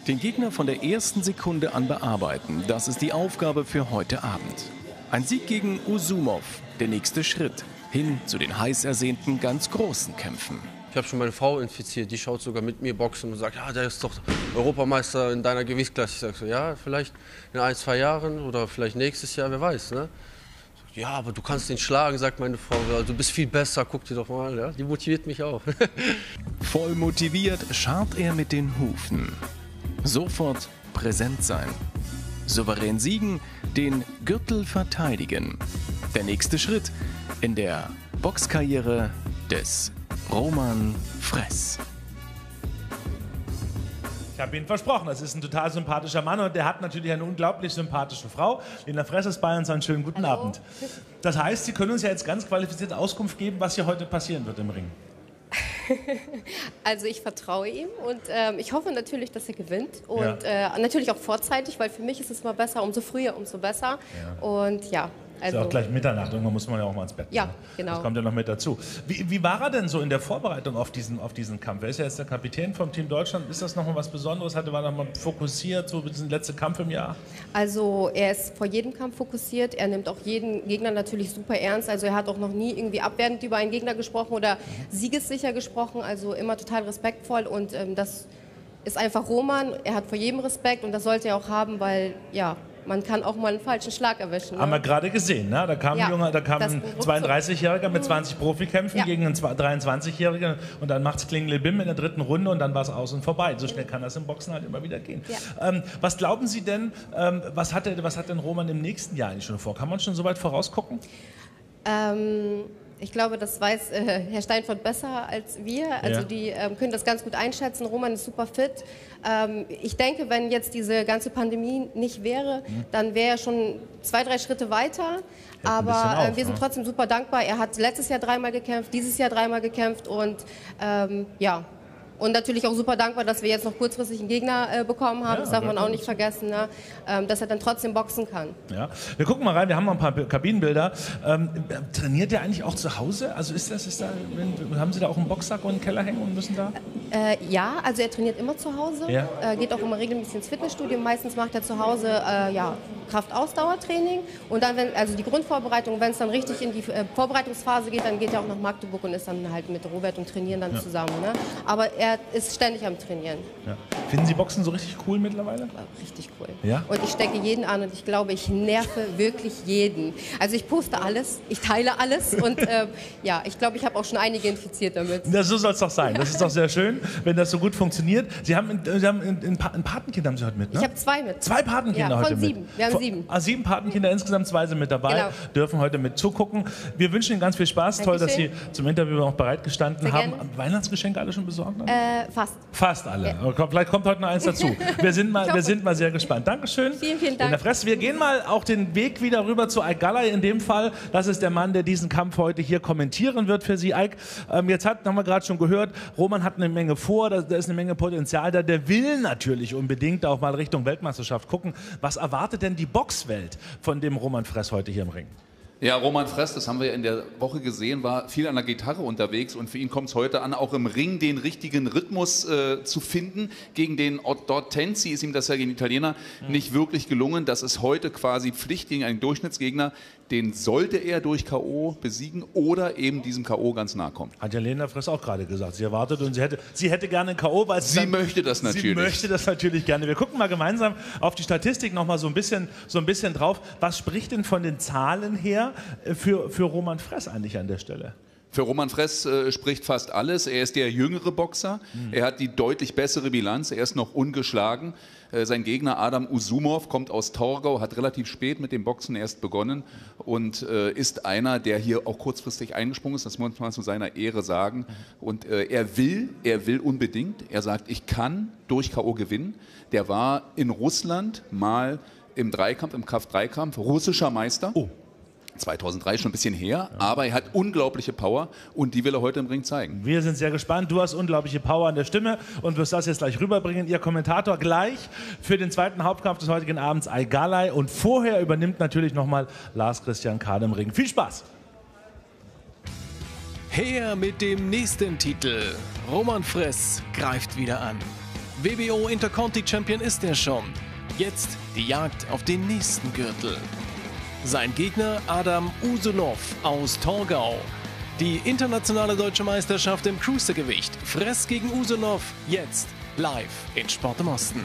Den Gegner von der ersten Sekunde an bearbeiten, das ist die Aufgabe für heute Abend. Ein Sieg gegen Usumov, der nächste Schritt, hin zu den heiß ersehnten ganz großen Kämpfen. Ich habe schon meine Frau infiziert, die schaut sogar mit mir boxen und sagt, ja, der ist doch Europameister in deiner Gewichtsklasse. Ich sage so, ja, vielleicht in ein, zwei Jahren oder vielleicht nächstes Jahr, wer weiß. Ne? Ja, aber du kannst den schlagen, sagt meine Frau. Du bist viel besser, guck dir doch mal. Ja? Die motiviert mich auch. Voll motiviert scharrt er mit den Hufen. Sofort präsent sein. Souverän siegen, den Gürtel verteidigen. Der nächste Schritt in der Boxkarriere des Roman Fress. Ich habe Ihnen versprochen, das ist ein total sympathischer Mann und der hat natürlich eine unglaublich sympathische Frau. Lena Fress ist bei uns, einen schönen guten Hallo. Abend. Das heißt, Sie können uns ja jetzt ganz qualifiziert Auskunft geben, was hier heute passieren wird im Ring. Also ich vertraue ihm und ähm, ich hoffe natürlich, dass er gewinnt und ja. äh, natürlich auch vorzeitig, weil für mich ist es immer besser, umso früher, umso besser. Ja. Und ja. Also ist auch gleich Mitternacht, irgendwann muss man ja auch mal ins Bett. Ja, genau. Das kommt ja noch mit dazu. Wie, wie war er denn so in der Vorbereitung auf diesen, auf diesen Kampf? Er ist ja jetzt der Kapitän vom Team Deutschland. Ist das nochmal was Besonderes? Hatte, war er nochmal fokussiert, so diesen letzten Kampf im Jahr? Also er ist vor jedem Kampf fokussiert. Er nimmt auch jeden Gegner natürlich super ernst. Also er hat auch noch nie irgendwie abwertend über einen Gegner gesprochen oder siegessicher gesprochen. Also immer total respektvoll und ähm, das ist einfach Roman. Er hat vor jedem Respekt und das sollte er auch haben, weil ja... Man kann auch mal einen falschen Schlag erwischen. Ne? Haben wir gerade gesehen, ne? Da kam, ja, Junge, da kam ein zweiunddreißigjähriger mit zwanzig Profikämpfen ja. gegen einen dreiundzwanzigjährigen und dann macht's Klingelbim in der dritten Runde und dann war es aus und vorbei. So schnell kann das im Boxen halt immer wieder gehen. Ja. Ähm, was glauben Sie denn, ähm, was, hat der, was hat denn Roman im nächsten Jahr eigentlich schon vor? Kann man schon so weit vorausgucken? Ähm... Ich glaube, das weiß äh, Herr Steinfort besser als wir. Also ja. die ähm, können das ganz gut einschätzen. Roman ist super fit. Ähm, ich denke, wenn jetzt diese ganze Pandemie nicht wäre, mhm. dann wäre er schon zwei, drei Schritte weiter. Hört aber auf, äh, wir sind ne? trotzdem super dankbar. Er hat letztes Jahr dreimal gekämpft, dieses Jahr dreimal gekämpft und ähm, ja. Und natürlich auch super dankbar, dass wir jetzt noch kurzfristig einen Gegner äh, bekommen haben. Ja, das darf man auch nicht vergessen, ne? ähm, dass er dann trotzdem boxen kann. Ja. Wir gucken mal rein, wir haben mal ein paar Kabinenbilder. Ähm, trainiert ihr eigentlich auch zu Hause? Also ist das, ist da, haben Sie da auch einen Boxsack und einen Keller hängen und müssen da? Äh, ja, also er trainiert immer zu Hause, ja. äh, geht auch immer regelmäßig ins Fitnessstudio. Meistens macht er zu Hause äh, ja, Kraftausdauertraining. Und dann, wenn, also die Grundvorbereitung, wenn es dann richtig in die äh, Vorbereitungsphase geht, dann geht er auch nach Magdeburg und ist dann halt mit Robert und trainieren dann ja. zusammen. Ne? Aber er Er ist ständig am Trainieren. Ja. Finden Sie Boxen so richtig cool mittlerweile? Richtig cool. Ja? Und ich stecke jeden an und ich glaube, ich nerve wirklich jeden. Also ich poste alles, ich teile alles und äh, ja, ich glaube, ich habe auch schon einige infiziert damit. Na, so soll es doch sein. Das ist doch sehr schön, wenn das so gut funktioniert. Sie haben, Sie haben ein, ein, ein Patenkind haben Sie heute mit, ne? Ich habe zwei mit. Zwei Patenkinder ja, von heute sieben. Mit. Wir haben von, sieben. Ah, sieben Patenkinder, insgesamt zwei sind mit dabei, genau. dürfen heute mit zugucken. Wir wünschen Ihnen ganz viel Spaß. Dankeschön. Toll, dass Sie zum Interview auch bereit gestanden haben. Weihnachtsgeschenke alle schon besorgt? Haben? Äh, fast. Fast alle. Ja. Vielleicht kommt kommt heute noch eins dazu. Wir sind mal, wir sind mal sehr gespannt. Dankeschön. Vielen, vielen Dank. Lena Fress, wir gehen mal auch den Weg wieder rüber zu Ike Gallay in dem Fall. Das ist der Mann, der diesen Kampf heute hier kommentieren wird für Sie. Ike, ähm, jetzt hat, haben wir gerade schon gehört, Roman hat eine Menge vor, da, da ist eine Menge Potenzial da. Der will natürlich unbedingt auch mal Richtung Weltmeisterschaft gucken. Was erwartet denn die Boxwelt von dem Roman Fress heute hier im Ring? Ja, Roman Fress, das haben wir in der Woche gesehen, war viel an der Gitarre unterwegs und für ihn kommt es heute an, auch im Ring den richtigen Rhythmus äh, zu finden. Gegen den D'Ortenzi ist ihm das ja gegen den Italiener mhm. nicht wirklich gelungen. Das ist heute quasi Pflicht gegen einen Durchschnittsgegner. Den sollte er durch K O besiegen oder eben diesem K O ganz nahe kommen. Hat ja Lena Fress auch gerade gesagt. Sie erwartet und sie hätte, sie hätte gerne einen K O, weil sie dann, möchte das natürlich. Sie möchte das natürlich gerne. Wir gucken mal gemeinsam auf die Statistik nochmal so ein bisschen, so ein bisschen drauf. Was spricht denn von den Zahlen her? Für, für Roman Fress eigentlich an der Stelle? Für Roman Fress äh, spricht fast alles. Er ist der jüngere Boxer, mhm. er hat die deutlich bessere Bilanz, er ist noch ungeschlagen. Äh, sein Gegner Adam Usumov kommt aus Torgau, hat relativ spät mit dem Boxen erst begonnen und äh, ist einer, der hier auch kurzfristig eingesprungen ist, das muss man zu seiner Ehre sagen. Mhm. Und äh, er will, er will unbedingt, er sagt, ich kann durch K O gewinnen. Der war in Russland mal im Dreikampf, im K A F-Dreikampf, russischer Meister. Oh. zweitausenddrei schon ein bisschen her, ja. aber er hat unglaubliche Power und die will er heute im Ring zeigen. Wir sind sehr gespannt. Du hast unglaubliche Power an der Stimme und wirst das jetzt gleich rüberbringen. Ihr Kommentator gleich für den zweiten Hauptkampf des heutigen Abends, Ike Gallay. Und vorher übernimmt natürlich nochmal Lars Christian Kader im Ring. Viel Spaß! Her mit dem nächsten Titel. Roman Fress greift wieder an. W B O Interconti Champion ist er schon. Jetzt die Jagd auf den nächsten Gürtel. Sein Gegner Adam Usumov aus Torgau. Die internationale deutsche Meisterschaft im Cruisergewicht. Fress gegen Usumov jetzt live in Sport im Osten.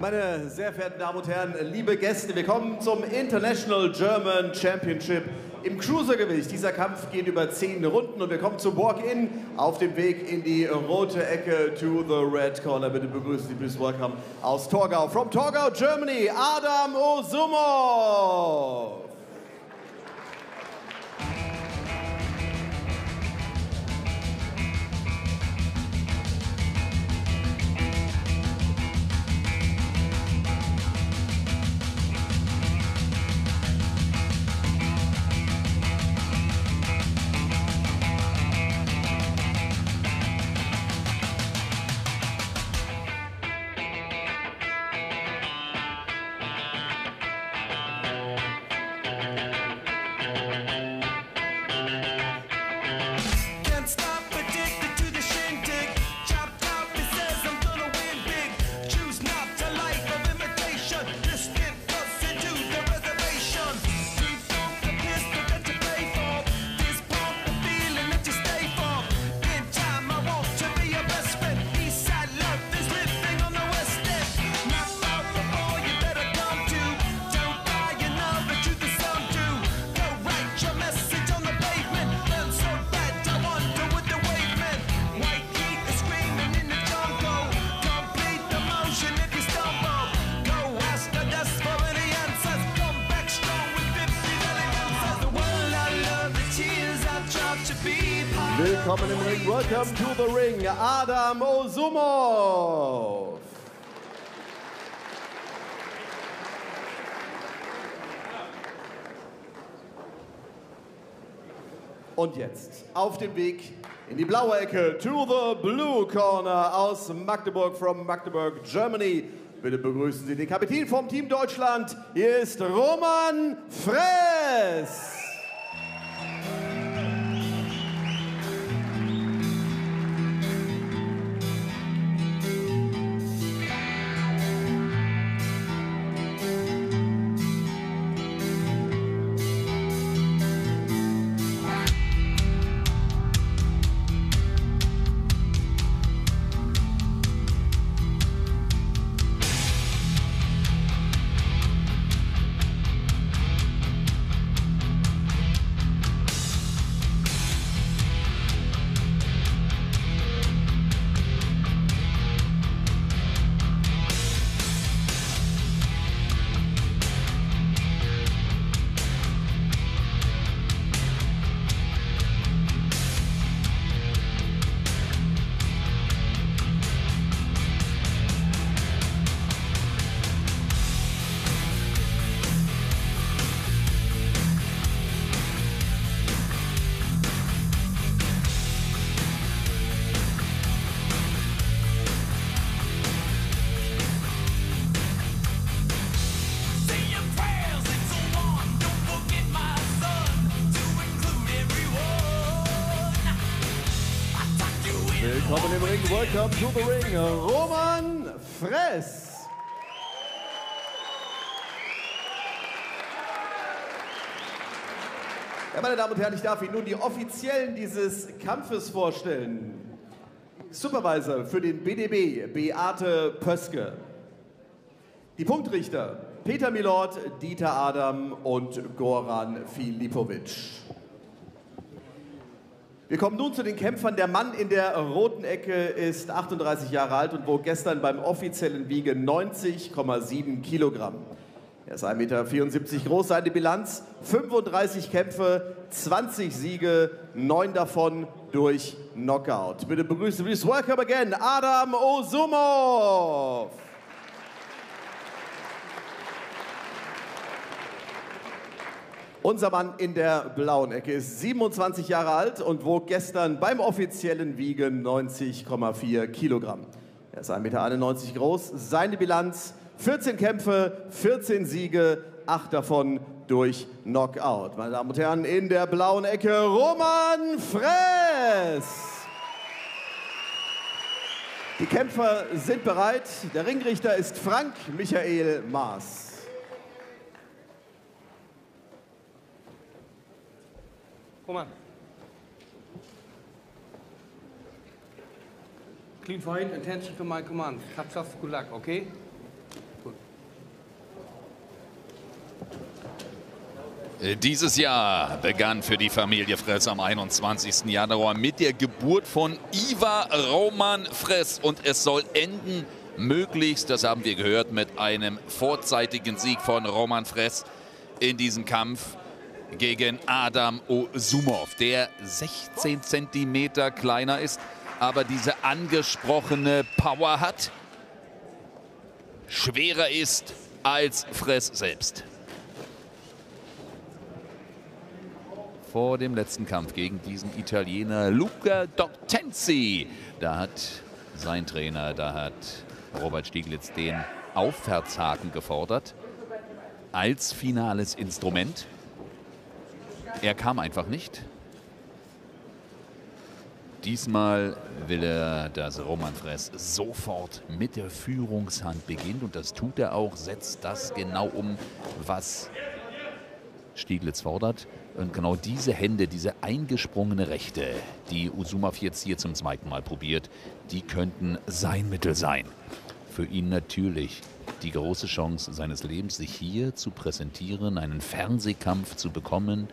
Meine sehr verehrten Damen und Herren, liebe Gäste, wir kommen zum International German Championship im Cruisergewicht. Dieser Kampf geht über zehn Runden und wir kommen zu Walk-In auf dem Weg in die rote Ecke, to the red corner. Bitte begrüßen Sie, please welcome aus Torgau, from Torgau, Germany, Adam Usumov. Willkommen im Ring, welcome to the ring, Adam Usumov. Und jetzt auf dem Weg in die blaue Ecke, to the blue corner aus Magdeburg, from Magdeburg, Germany. Bitte begrüßen Sie den Kapitän vom Team Deutschland, hier ist Roman Fress. Willkommen im Ring, welcome to the ring, Roman Fress. Ja, meine Damen und Herren, ich darf Ihnen nun die Offiziellen dieses Kampfes vorstellen. Supervisor für den B D B, Beate Pöske. Die Punktrichter, Peter Milord, Dieter Adam und Goran Filipovic. Wir kommen nun zu den Kämpfern. Der Mann in der roten Ecke ist achtunddreißig Jahre alt und wog gestern beim offiziellen Wiege neunzig Komma sieben Kilogramm. Er ist ein Meter vierundsiebzig groß, seine Bilanz fünfunddreißig Kämpfe, zwanzig Siege, neun davon durch Knockout. Bitte begrüßen, please welcome again, Adam Usumov. Unser Mann in der blauen Ecke ist siebenundzwanzig Jahre alt und wog gestern beim offiziellen Wiegen neunzig Komma vier Kilogramm. Er ist ein Meter einundneunzig groß, seine Bilanz vierzehn Kämpfe, vierzehn Siege, acht davon durch Knockout. Meine Damen und Herren, in der blauen Ecke Roman Fress. Die Kämpfer sind bereit, der Ringrichter ist Frank Michael Maas. Roman. Clean fight, attention to my command. Tapsas, good luck, okay? Dieses Jahr begann für die Familie Fress am einundzwanzigsten Januar mit der Geburt von Iva Roman Fress. Und es soll enden, möglichst, das haben wir gehört, mit einem vorzeitigen Sieg von Roman Fress in diesem Kampf gegen Adam Usumov, der sechzehn Zentimeter kleiner ist, aber diese angesprochene Power hat, schwerer ist als Fress selbst. Vor dem letzten Kampf gegen diesen Italiener Luca D'Ortenzi, da hat sein Trainer, da hat Robert Stieglitz den Aufwärtshaken gefordert als finales Instrument. Er kam einfach nicht. Diesmal will er, dass Roman Fress sofort mit der Führungshand beginnt. Und das tut er auch, setzt das genau um, was Stieglitz fordert. Und genau diese Hände, diese eingesprungene Rechte, die Usumov jetzt hier zum zweiten Mal probiert, die könnten sein Mittel sein. Für ihn natürlich die große Chance seines Lebens, sich hier zu präsentieren, einen Fernsehkampf zu bekommen.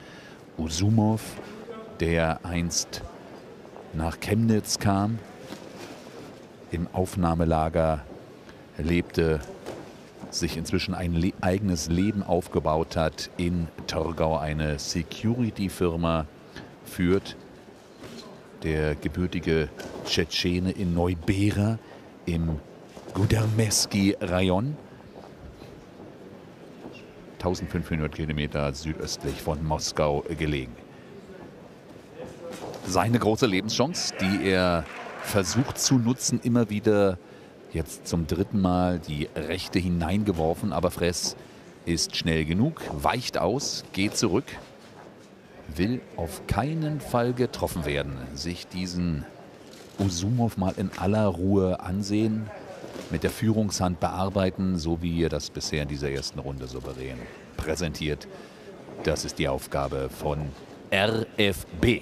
Usumov, der einst nach Chemnitz kam, im Aufnahmelager lebte, sich inzwischen ein le- eigenes Leben aufgebaut hat, in Torgau eine Security-Firma führt, der gebürtige Tschetschene in Neubera im Gudarmeski-Rajon, eintausendfünfhundert Kilometer südöstlich von Moskau gelegen. Seine große Lebenschance, die er versucht zu nutzen, immer wieder jetzt zum dritten Mal die Rechte hineingeworfen, aber Fress ist schnell genug, weicht aus, geht zurück, will auf keinen Fall getroffen werden, sich diesen Usumov mal in aller Ruhe ansehen, mit der Führungshand bearbeiten, so wie er das bisher in dieser ersten Runde souverän präsentiert. Das ist die Aufgabe von R F B.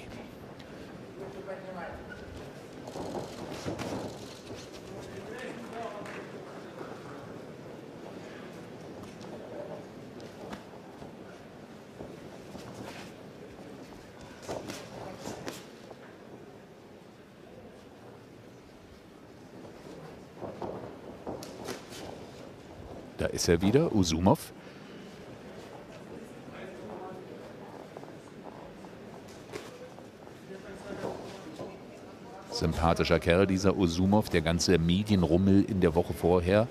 Da ist er wieder, Usumov. Sympathischer Kerl, dieser Usumov, der ganze Medienrummel in der Woche vorher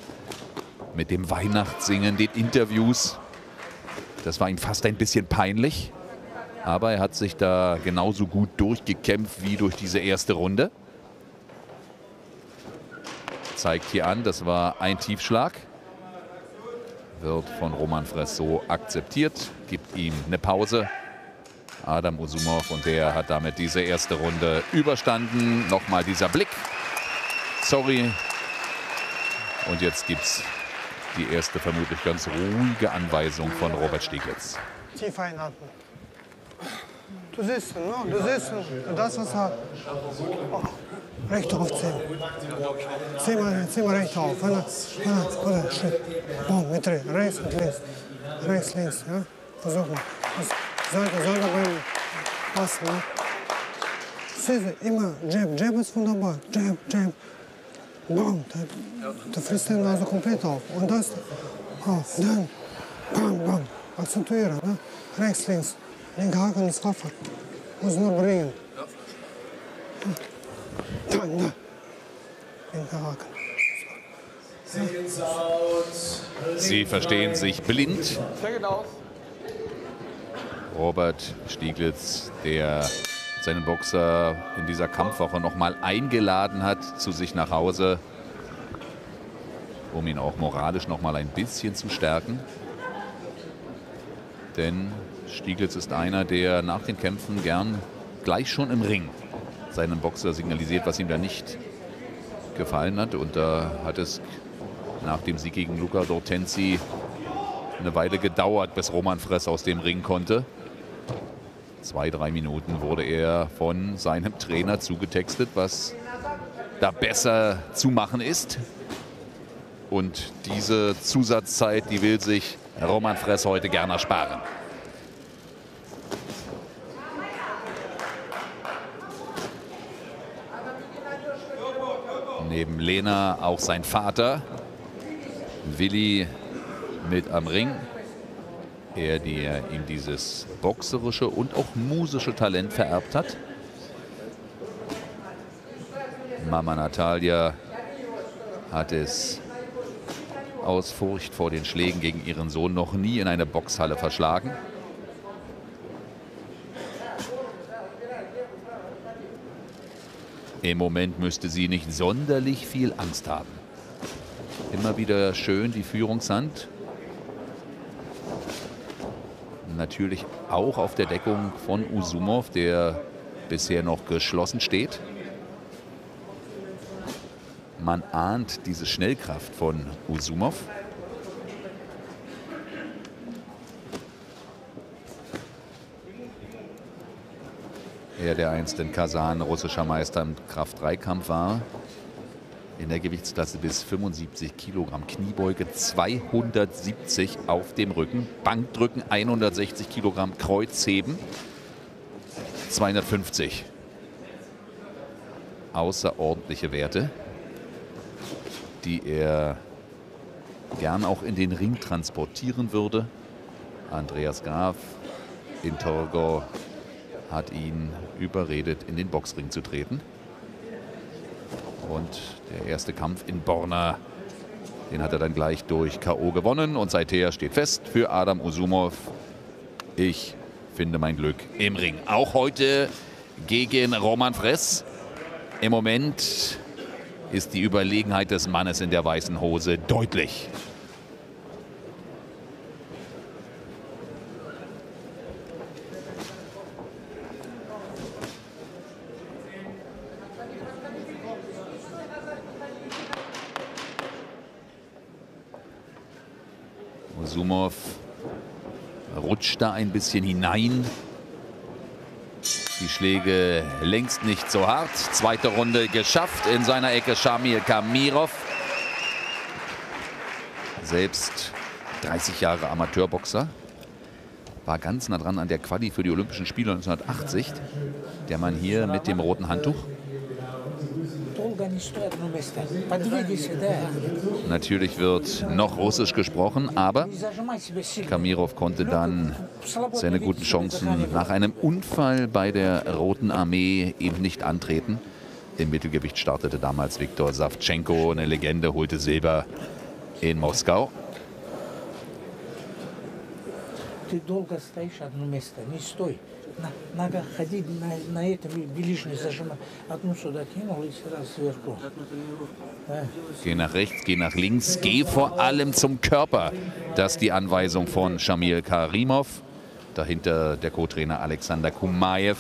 mit dem Weihnachtssingen, den Interviews. Das war ihm fast ein bisschen peinlich, aber er hat sich da genauso gut durchgekämpft wie durch diese erste Runde. Zeigt hier an, das war ein Tiefschlag. Wird von Roman Fress so akzeptiert, gibt ihm eine Pause Adam Usumov, und der hat damit diese erste Runde überstanden. Nochmal dieser Blick. Sorry. Und jetzt gibt es die erste vermutlich ganz ruhige Anweisung von Robert Stieglitz. Tief einatmen. Du siehst, ne? Du siehst, das was hat. Oh. Recht auf zehn. Zieh mal, zieh mal recht auf. Oder, oder, oder, schön. Boom, mit rechts, rechts, links. Rechts, links, ja? Versuch mal. Sollte, sollte bei passen, ne? Siehst du, immer Jab, Jab ist wunderbar. Jab, Jab. Bam, du frisst den also komplett auf. Und das, oh, dann, bam, bam. Akzentuieren, ne? Rechts, links. Linke Haken ins Koffer. Muss nur bringen. Ja. Dann, da. Linke Haken. Ja. Sie verstehen sich blind. Robert Stieglitz, der seinen Boxer in dieser Kampfwoche noch mal eingeladen hat zu sich nach Hause, um ihn auch moralisch noch mal ein bisschen zu stärken. Denn Stieglitz ist einer, der nach den Kämpfen gern gleich schon im Ring seinen Boxer signalisiert, was ihm da nicht gefallen hat. Und da hat es nach dem Sieg gegen Luca D'Ortenzi eine Weile gedauert, bis Roman Fress aus dem Ring konnte. Zwei, drei Minuten wurde er von seinem Trainer zugetextet, was da besser zu machen ist. Und diese Zusatzzeit, die will sich Roman Fress heute gerne ersparen. Neben Lena auch sein Vater, Willi, mit am Ring. Er, der ihm dieses boxerische und auch musische Talent vererbt hat. Mama Natalia hat es aus Furcht vor den Schlägen gegen ihren Sohn noch nie in eine Boxhalle verschlagen. Im Moment müsste sie nicht sonderlich viel Angst haben. Immer wieder schön die Führungshand. Natürlich auch auf der Deckung von Usumov, der bisher noch geschlossen steht. Man ahnt diese Schnellkraft von Usumov. Er, der einst in Kasan russischer Meister im Kraft drei Kampf war, in der Gewichtsklasse bis fünfundsiebzig Kilogramm. Kniebeuge zweihundertsiebzig auf dem Rücken, Bankdrücken hundertsechzig Kilogramm, Kreuzheben zweihundertfünfzig. Außerordentliche Werte, die er gern auch in den Ring transportieren würde. Andreas Graf in Torgau hat ihn überredet, in den Boxring zu treten. Und der erste Kampf in Borna, den hat er dann gleich durch K O gewonnen. Und seither steht fest für Adam Usumov: Ich finde mein Glück im Ring. Auch heute gegen Roman Fress. Im Moment ist die Überlegenheit des Mannes in der weißen Hose deutlich. Usumov rutscht da ein bisschen hinein. Die Schläge längst nicht so hart. Zweite Runde geschafft. In seiner Ecke Shamil Kamirov. Selbst dreißig Jahre Amateurboxer. War ganz nah dran an der Quali für die Olympischen Spiele neunzehnhundertachtzig. Der Mann hier mit dem roten Handtuch. Natürlich wird noch Russisch gesprochen, aber Kamirov konnte dann seine guten Chancen nach einem Unfall bei der Roten Armee eben nicht antreten. Im Mittelgewicht startete damals Viktor Savchenko, eine Legende, holte Silber in Moskau. Geh nach rechts, geh nach links, geh vor allem zum Körper. Das ist die Anweisung von Shamil Karimov. Dahinter der Co-Trainer Alexander Kumaev.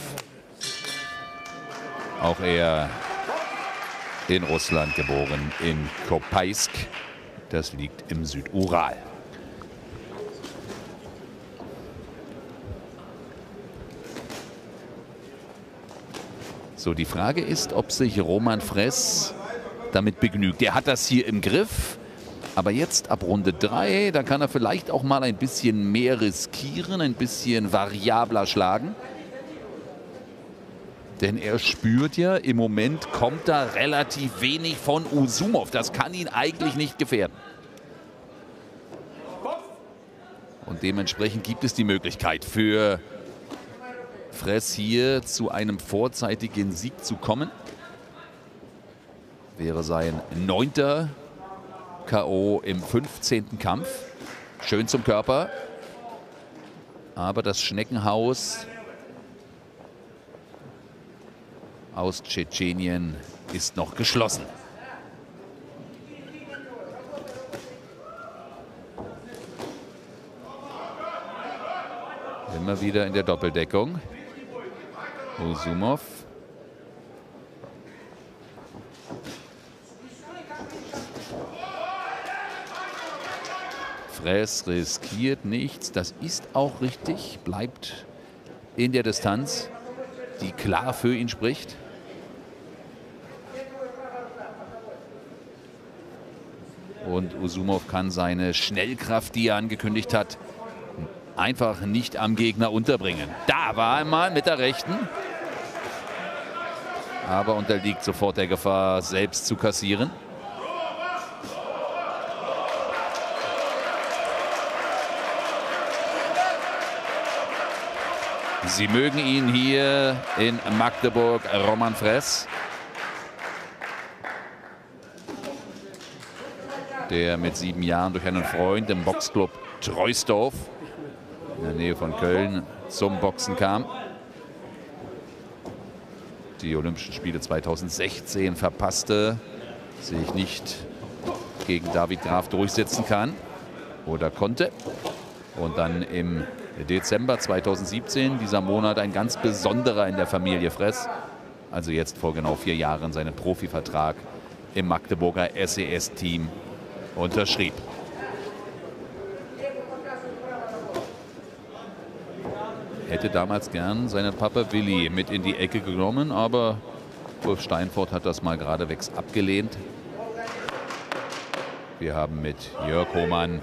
Auch er in Russland geboren, in Kopaisk. Das liegt im Südural. So, die Frage ist, ob sich Roman Fress damit begnügt. Er hat das hier im Griff. Aber jetzt ab Runde drei, da kann er vielleicht auch mal ein bisschen mehr riskieren, ein bisschen variabler schlagen. Denn er spürt ja, im Moment kommt da relativ wenig von Usumov. Das kann ihn eigentlich nicht gefährden. Und dementsprechend gibt es die Möglichkeit für Fress hier zu einem vorzeitigen Sieg zu kommen. Wäre sein neunter K O im fünfzehnten Kampf. Schön zum Körper. Aber das Schneckenhaus aus Tschetschenien ist noch geschlossen. Immer wieder in der Doppeldeckung. Usumov. Fress riskiert nichts, das ist auch richtig, bleibt in der Distanz, die klar für ihn spricht. Und Usumov kann seine Schnellkraft, die er angekündigt hat, einfach nicht am Gegner unterbringen. Da war er mal mit der Rechten. Aber unterliegt sofort der Gefahr, selbst zu kassieren. Sie mögen ihn hier in Magdeburg, Roman Fress, der mit sieben Jahren durch einen Freund im Boxclub Troisdorf in der Nähe von Köln zum Boxen kam. Die Olympischen Spiele zweitausendsechzehn verpasste, sich nicht gegen David Graf durchsetzen kann oder konnte. Und dann im Dezember zweitausendsiebzehn, dieser Monat ein ganz besonderer in der Familie Fress, also jetzt vor genau vier Jahren seinen Profivertrag im Magdeburger S E S-Team unterschrieb. Hätte damals gern seinen Papa Willi mit in die Ecke genommen, aber Ulf Steinfort hat das mal geradewegs abgelehnt. Wir haben mit Jörg Hohmann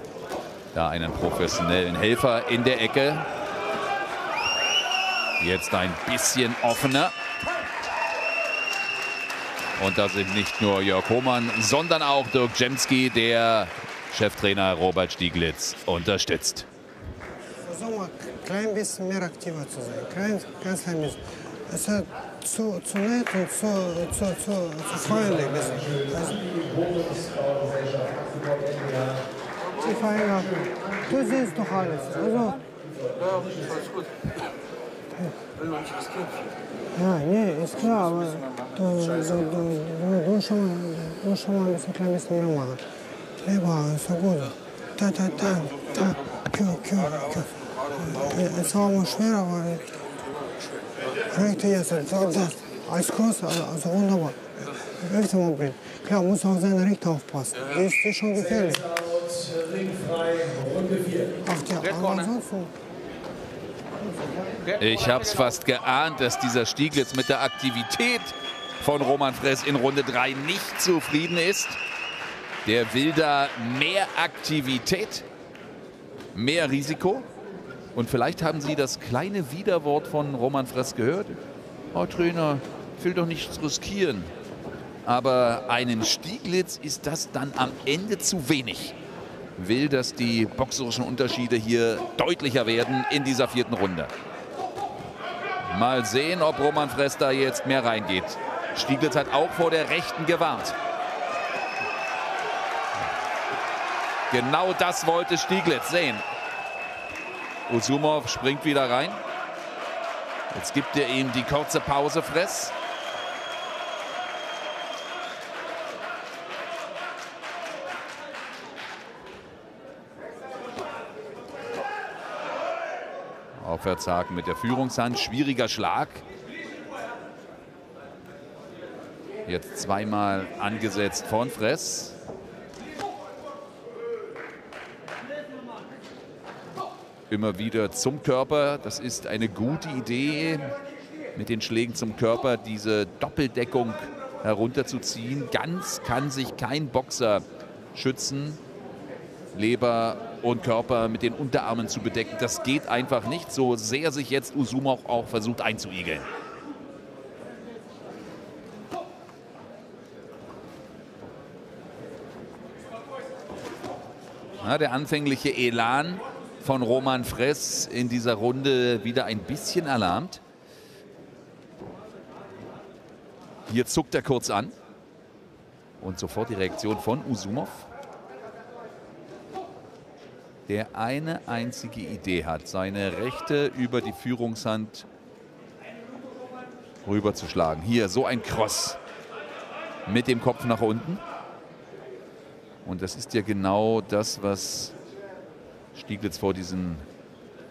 da einen professionellen Helfer in der Ecke. Jetzt ein bisschen offener. Und da sind nicht nur Jörg Hohmann, sondern auch Dirk Jemski, der Cheftrainer Robert Stieglitz, unterstützt. Versuchen wir, klein bisschen mehr aktiver zu sein. Klein, ganz klein bisschen. Es ist zu, zu nett und zu, zu, zu, zu freundlich. Du siehst doch alles. Also. Ja, alles gut. Ich will noch nicht riskieren. Ja, nee, ist klar, aber du, du, du, du, schon, du schon mal ein kleines bisschen mehr machen. Lieber, ist ja gut. Da, da, da, da. Kü, kü, kü. Es war mal schwer, aber richtig jetzt. Als Kurs, also wunderbar. Öfter mal bringen. Klar, muss auch seine Richter aufpassen. Die ist, die ist schon gefährlich. Ich habe es fast geahnt, dass dieser Stieglitz mit der Aktivität von Roman Fress in Runde drei nicht zufrieden ist. Der will da mehr Aktivität, mehr Risiko. Und vielleicht haben Sie das kleine Widerwort von Roman Fress gehört. Oh Trainer, ich will doch nichts riskieren. Aber einem Stieglitz ist das dann am Ende zu wenig. Will, dass die boxerischen Unterschiede hier deutlicher werden in dieser vierten Runde. Mal sehen, ob Roman Fress da jetzt mehr reingeht. Stieglitz hat auch vor der Rechten gewarnt. Genau das wollte Stieglitz sehen. Usumov springt wieder rein. Jetzt gibt er ihm die kurze Pause, Fress. Abwärtshaken mit der Führungshand. Schwieriger Schlag. Jetzt zweimal angesetzt von Fress. Immer wieder zum Körper. Das ist eine gute Idee, mit den Schlägen zum Körper diese Doppeldeckung herunterzuziehen. Ganz kann sich kein Boxer schützen. Leber und Körper mit den Unterarmen zu bedecken, das geht einfach nicht, so sehr sich jetzt Usumov auch versucht einzuigeln. Ja, der anfängliche Elan von Roman Fress in dieser Runde wieder ein bisschen erlahmt. Hier zuckt er kurz an und sofort die Reaktion von Usumov, der eine einzige Idee hat, seine Rechte über die Führungshand rüberzuschlagen. Hier so ein Cross mit dem Kopf nach unten. Und das ist ja genau das, was Stieglitz vor diesem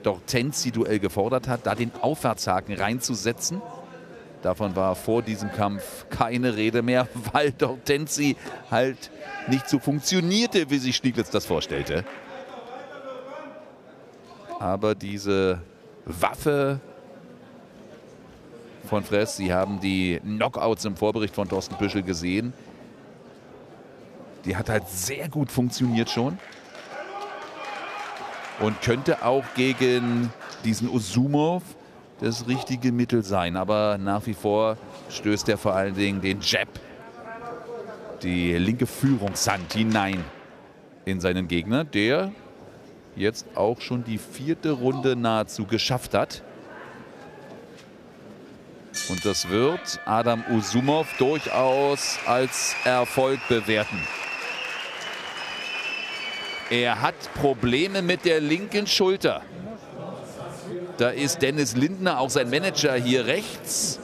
D'Ortenzi-Duell gefordert hat, da den Aufwärtshaken reinzusetzen. Davon war vor diesem Kampf keine Rede mehr, weil D'Ortenzi halt nicht so funktionierte, wie sich Stieglitz das vorstellte. Aber diese Waffe von Fress, Sie haben die Knockouts im Vorbericht von Thorsten Pürschel gesehen. Die hat halt sehr gut funktioniert schon. Und könnte auch gegen diesen Usumov das richtige Mittel sein. Aber nach wie vor stößt er vor allen Dingen den Jab, die linke Führungshand, hinein in seinen Gegner, der jetzt auch schon die vierte Runde nahezu geschafft hat. Und das wird Adam Usumov durchaus als Erfolg bewerten. Er hat Probleme mit der linken Schulter. Da ist Dennis Lindner, auch sein Manager, hier rechts.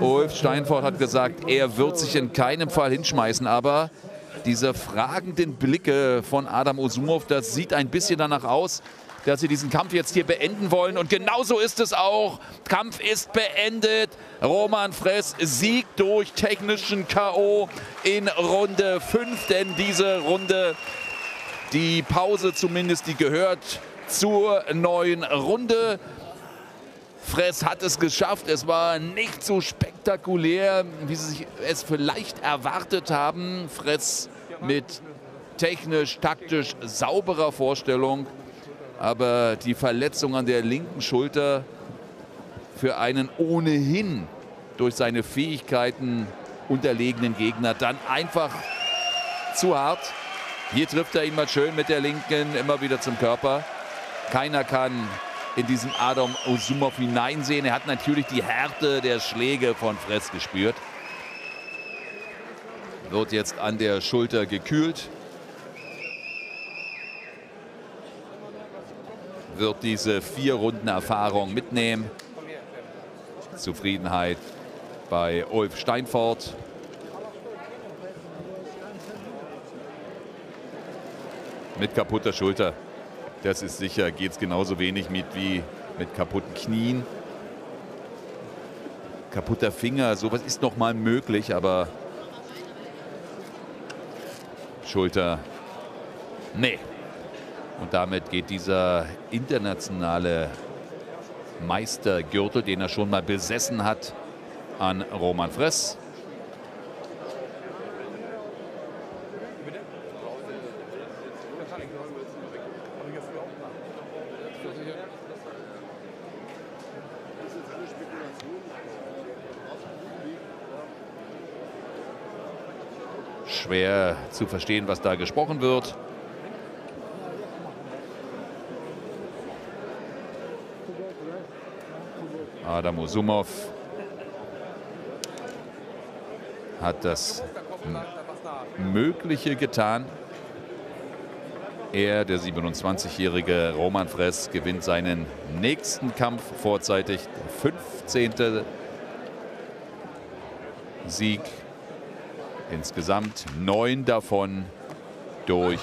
Ulf Steinfort hat gesagt, er wird sich in keinem Fall hinschmeißen, aber diese fragenden Blicke von Adam Usumov, das sieht ein bisschen danach aus, dass sie diesen Kampf jetzt hier beenden wollen. Und genauso ist es auch. Kampf ist beendet. Roman Fress siegt durch technischen K O in Runde fünf, denn diese Runde, die Pause zumindest, die gehört zur neuen Runde. Fress hat es geschafft. Es war nicht so spektakulär, wie sie sich es vielleicht erwartet haben. Fress mit technisch, taktisch sauberer Vorstellung. Aber die Verletzung an der linken Schulter für einen ohnehin durch seine Fähigkeiten unterlegenen Gegner dann einfach zu hart. Hier trifft er ihn mal schön mit der linken, immer wieder zum Körper. Keiner kann in diesem Adam Usumov hineinsehen. Er hat natürlich die Härte der Schläge von Fress gespürt. Wird jetzt an der Schulter gekühlt. Wird diese vier Runden Erfahrung mitnehmen. Zufriedenheit bei Ulf Steinfort. Mit kaputter Schulter, das ist sicher, geht es genauso wenig mit wie mit kaputten Knien. Kaputter Finger, sowas ist noch mal möglich, aber Schulter, nee. Und damit geht dieser internationale Meistergürtel, den er schon mal besessen hat, an Roman Fress. Schwer zu verstehen, was da gesprochen wird. Adam Usumov hat das Mögliche getan. Er, der siebenundzwanzigjährige Roman Fress, gewinnt seinen nächsten Kampf vorzeitig. Der fünfzehnte Sieg Insgesamt neun davon durch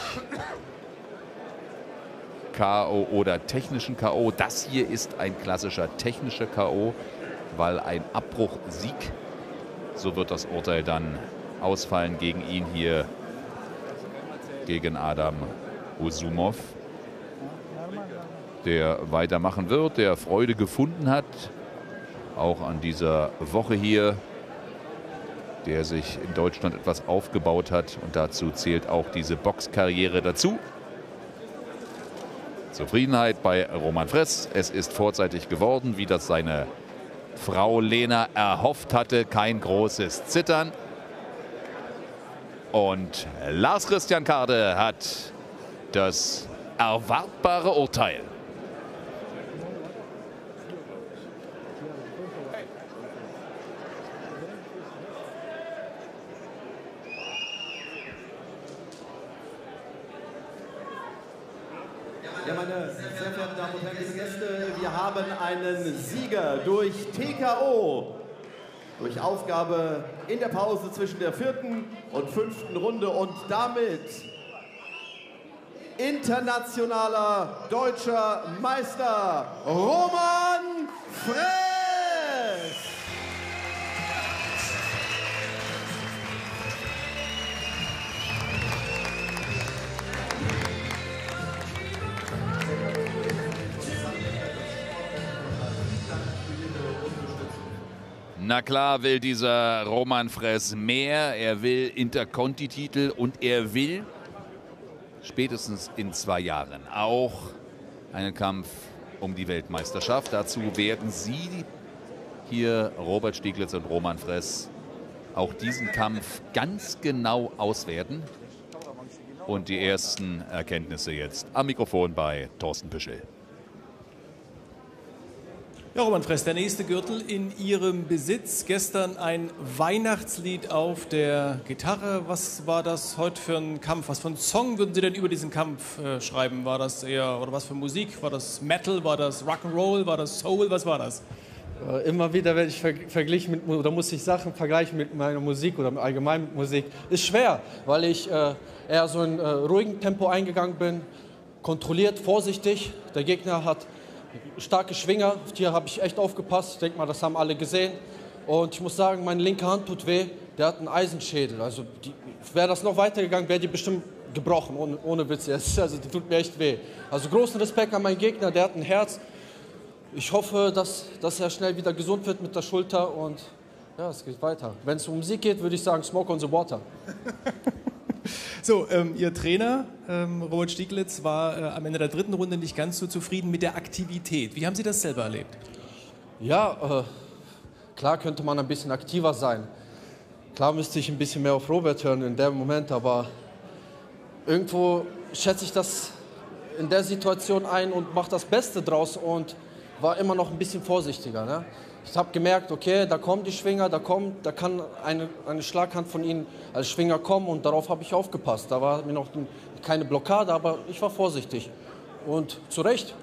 K O oder technischen K O. Das hier ist ein klassischer technischer K O, weil ein Abbruchsieg, so wird das Urteil dann ausfallen, gegen ihn hier, gegen Adam Usumov, der weitermachen wird, der Freude gefunden hat, auch an dieser Woche hier, der sich in Deutschland etwas aufgebaut hat. Und dazu zählt auch diese Boxkarriere dazu. Zufriedenheit bei Roman Fress. Es ist vorzeitig geworden, wie das seine Frau Lena erhofft hatte. Kein großes Zittern. Und Lars Christian Kader hat das erwartbare Urteil. Ja, meine sehr verehrten Damen und Herren, liebe Gäste, wir haben einen Sieger durch T K O. Durch Aufgabe in der Pause zwischen der vierten und fünften Runde und damit internationaler deutscher Meister Roman Fress. Na klar will dieser Roman Fress mehr, er will Interconti-Titel und er will spätestens in zwei Jahren auch einen Kampf um die Weltmeisterschaft. Dazu werden sie hier, Robert Stieglitz und Roman Fress, auch diesen Kampf ganz genau auswerten. Und die ersten Erkenntnisse jetzt am Mikrofon bei Thorsten Pürschel. Ja, Roman Fress, der nächste Gürtel in Ihrem Besitz. Gestern ein Weihnachtslied auf der Gitarre. Was war das heute für ein Kampf? Was für einen Song würden Sie denn über diesen Kampf äh, schreiben? War das eher, oder was für Musik? War das Metal? War das Rock'n'Roll? War das Soul? Was war das? Äh, immer wieder werde ich ver verglichen mit, oder muss ich Sachen vergleichen mit meiner Musik oder allgemein mit Musik. Ist schwer, weil ich äh, eher so in äh, ruhigen Tempo eingegangen bin. Kontrolliert, vorsichtig. Der Gegner hat starke Schwinger, hier habe ich echt aufgepasst, ich denke mal, das haben alle gesehen. Und ich muss sagen, meine linke Hand tut weh, der hat einen Eisenschädel. Also wäre das noch weitergegangen, wäre die bestimmt gebrochen, ohne, ohne Witz jetzt. Also die tut mir echt weh. Also großen Respekt an meinen Gegner, der hat ein Herz. Ich hoffe, dass, dass er schnell wieder gesund wird mit der Schulter und ja, es geht weiter. Wenn es um Musik geht, würde ich sagen, Smoke on the Water. So, ähm, Ihr Trainer, ähm, Robert Stieglitz, war äh, am Ende der dritten Runde nicht ganz so zufrieden mit der Aktivität. Wie haben Sie das selber erlebt? Ja, äh, klar könnte man ein bisschen aktiver sein. Klar müsste ich ein bisschen mehr auf Robert hören in dem Moment, aber irgendwo schätze ich das in der Situation ein und mache das Beste draus und war immer noch ein bisschen vorsichtiger, ne? Ich habe gemerkt, okay, da kommen die Schwinger, da kommt, da kann eine, eine Schlaghand von ihnen als Schwinger kommen und darauf habe ich aufgepasst. Da war mir noch keine Blockade, aber ich war vorsichtig und zu Recht.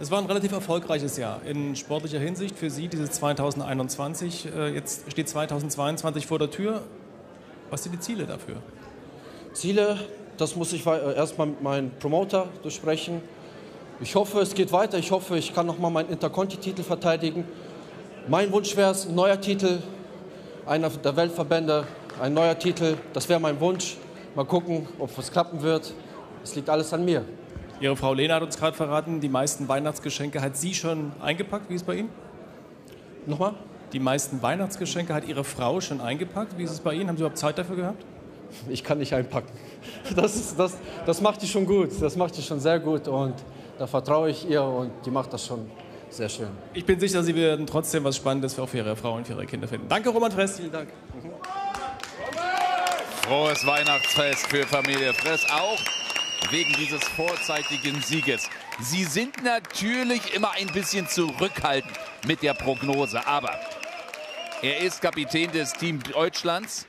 Es war ein relativ erfolgreiches Jahr in sportlicher Hinsicht für Sie, dieses zweitausendeinundzwanzig. Jetzt steht zweitausendzweiundzwanzig vor der Tür. Was sind die Ziele dafür? Ziele, das muss ich erstmal mit meinem Promoter besprechen. Ich hoffe, es geht weiter. Ich hoffe, ich kann nochmal meinen Interconti-Titel verteidigen. Mein Wunsch wäre es, ein neuer Titel, einer der Weltverbände, ein neuer Titel, das wäre mein Wunsch. Mal gucken, ob es klappen wird. Es liegt alles an mir. Ihre Frau Lena hat uns gerade verraten, die meisten Weihnachtsgeschenke hat sie schon eingepackt. Wie ist es bei Ihnen? Nochmal? Die meisten Weihnachtsgeschenke hat Ihre Frau schon eingepackt. Wie ist es bei Ihnen? Haben Sie überhaupt Zeit dafür gehabt? Ich kann nicht einpacken. Das, ist, das, das macht die schon gut. Das macht die schon sehr gut und da vertraue ich ihr und die macht das schon sehr schön. Ich bin sicher, Sie werden trotzdem was Spannendes auch für Ihre Frau und für Ihre Kinder finden. Danke, Roman Fress. Vielen Dank. Frohes Weihnachtsfest für Familie Fress, auch wegen dieses vorzeitigen Sieges. Sie sind natürlich immer ein bisschen zurückhaltend mit der Prognose, aber er ist Kapitän des Team Deutschlands.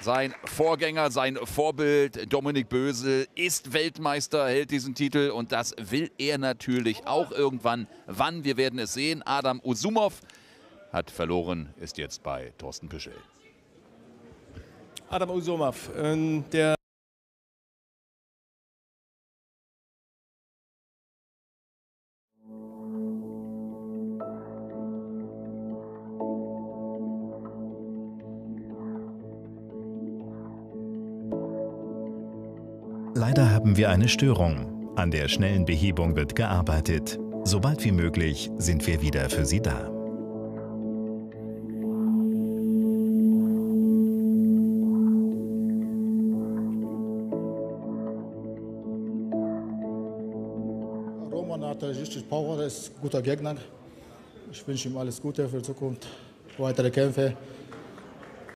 Sein Vorgänger, sein Vorbild Dominik Bösel ist Weltmeister, hält diesen Titel und das will er natürlich auch irgendwann. Wann, wir werden es sehen. Adam Usumov hat verloren, ist jetzt bei Thorsten Pürschel. Adam Usumov, der Leider haben wir eine Störung. An der schnellen Behebung wird gearbeitet. Sobald wie möglich sind wir wieder für Sie da. Roman hat richtig Power, ist ein guter Gegner. Ich wünsche ihm alles Gute für die Zukunft, weitere Kämpfe.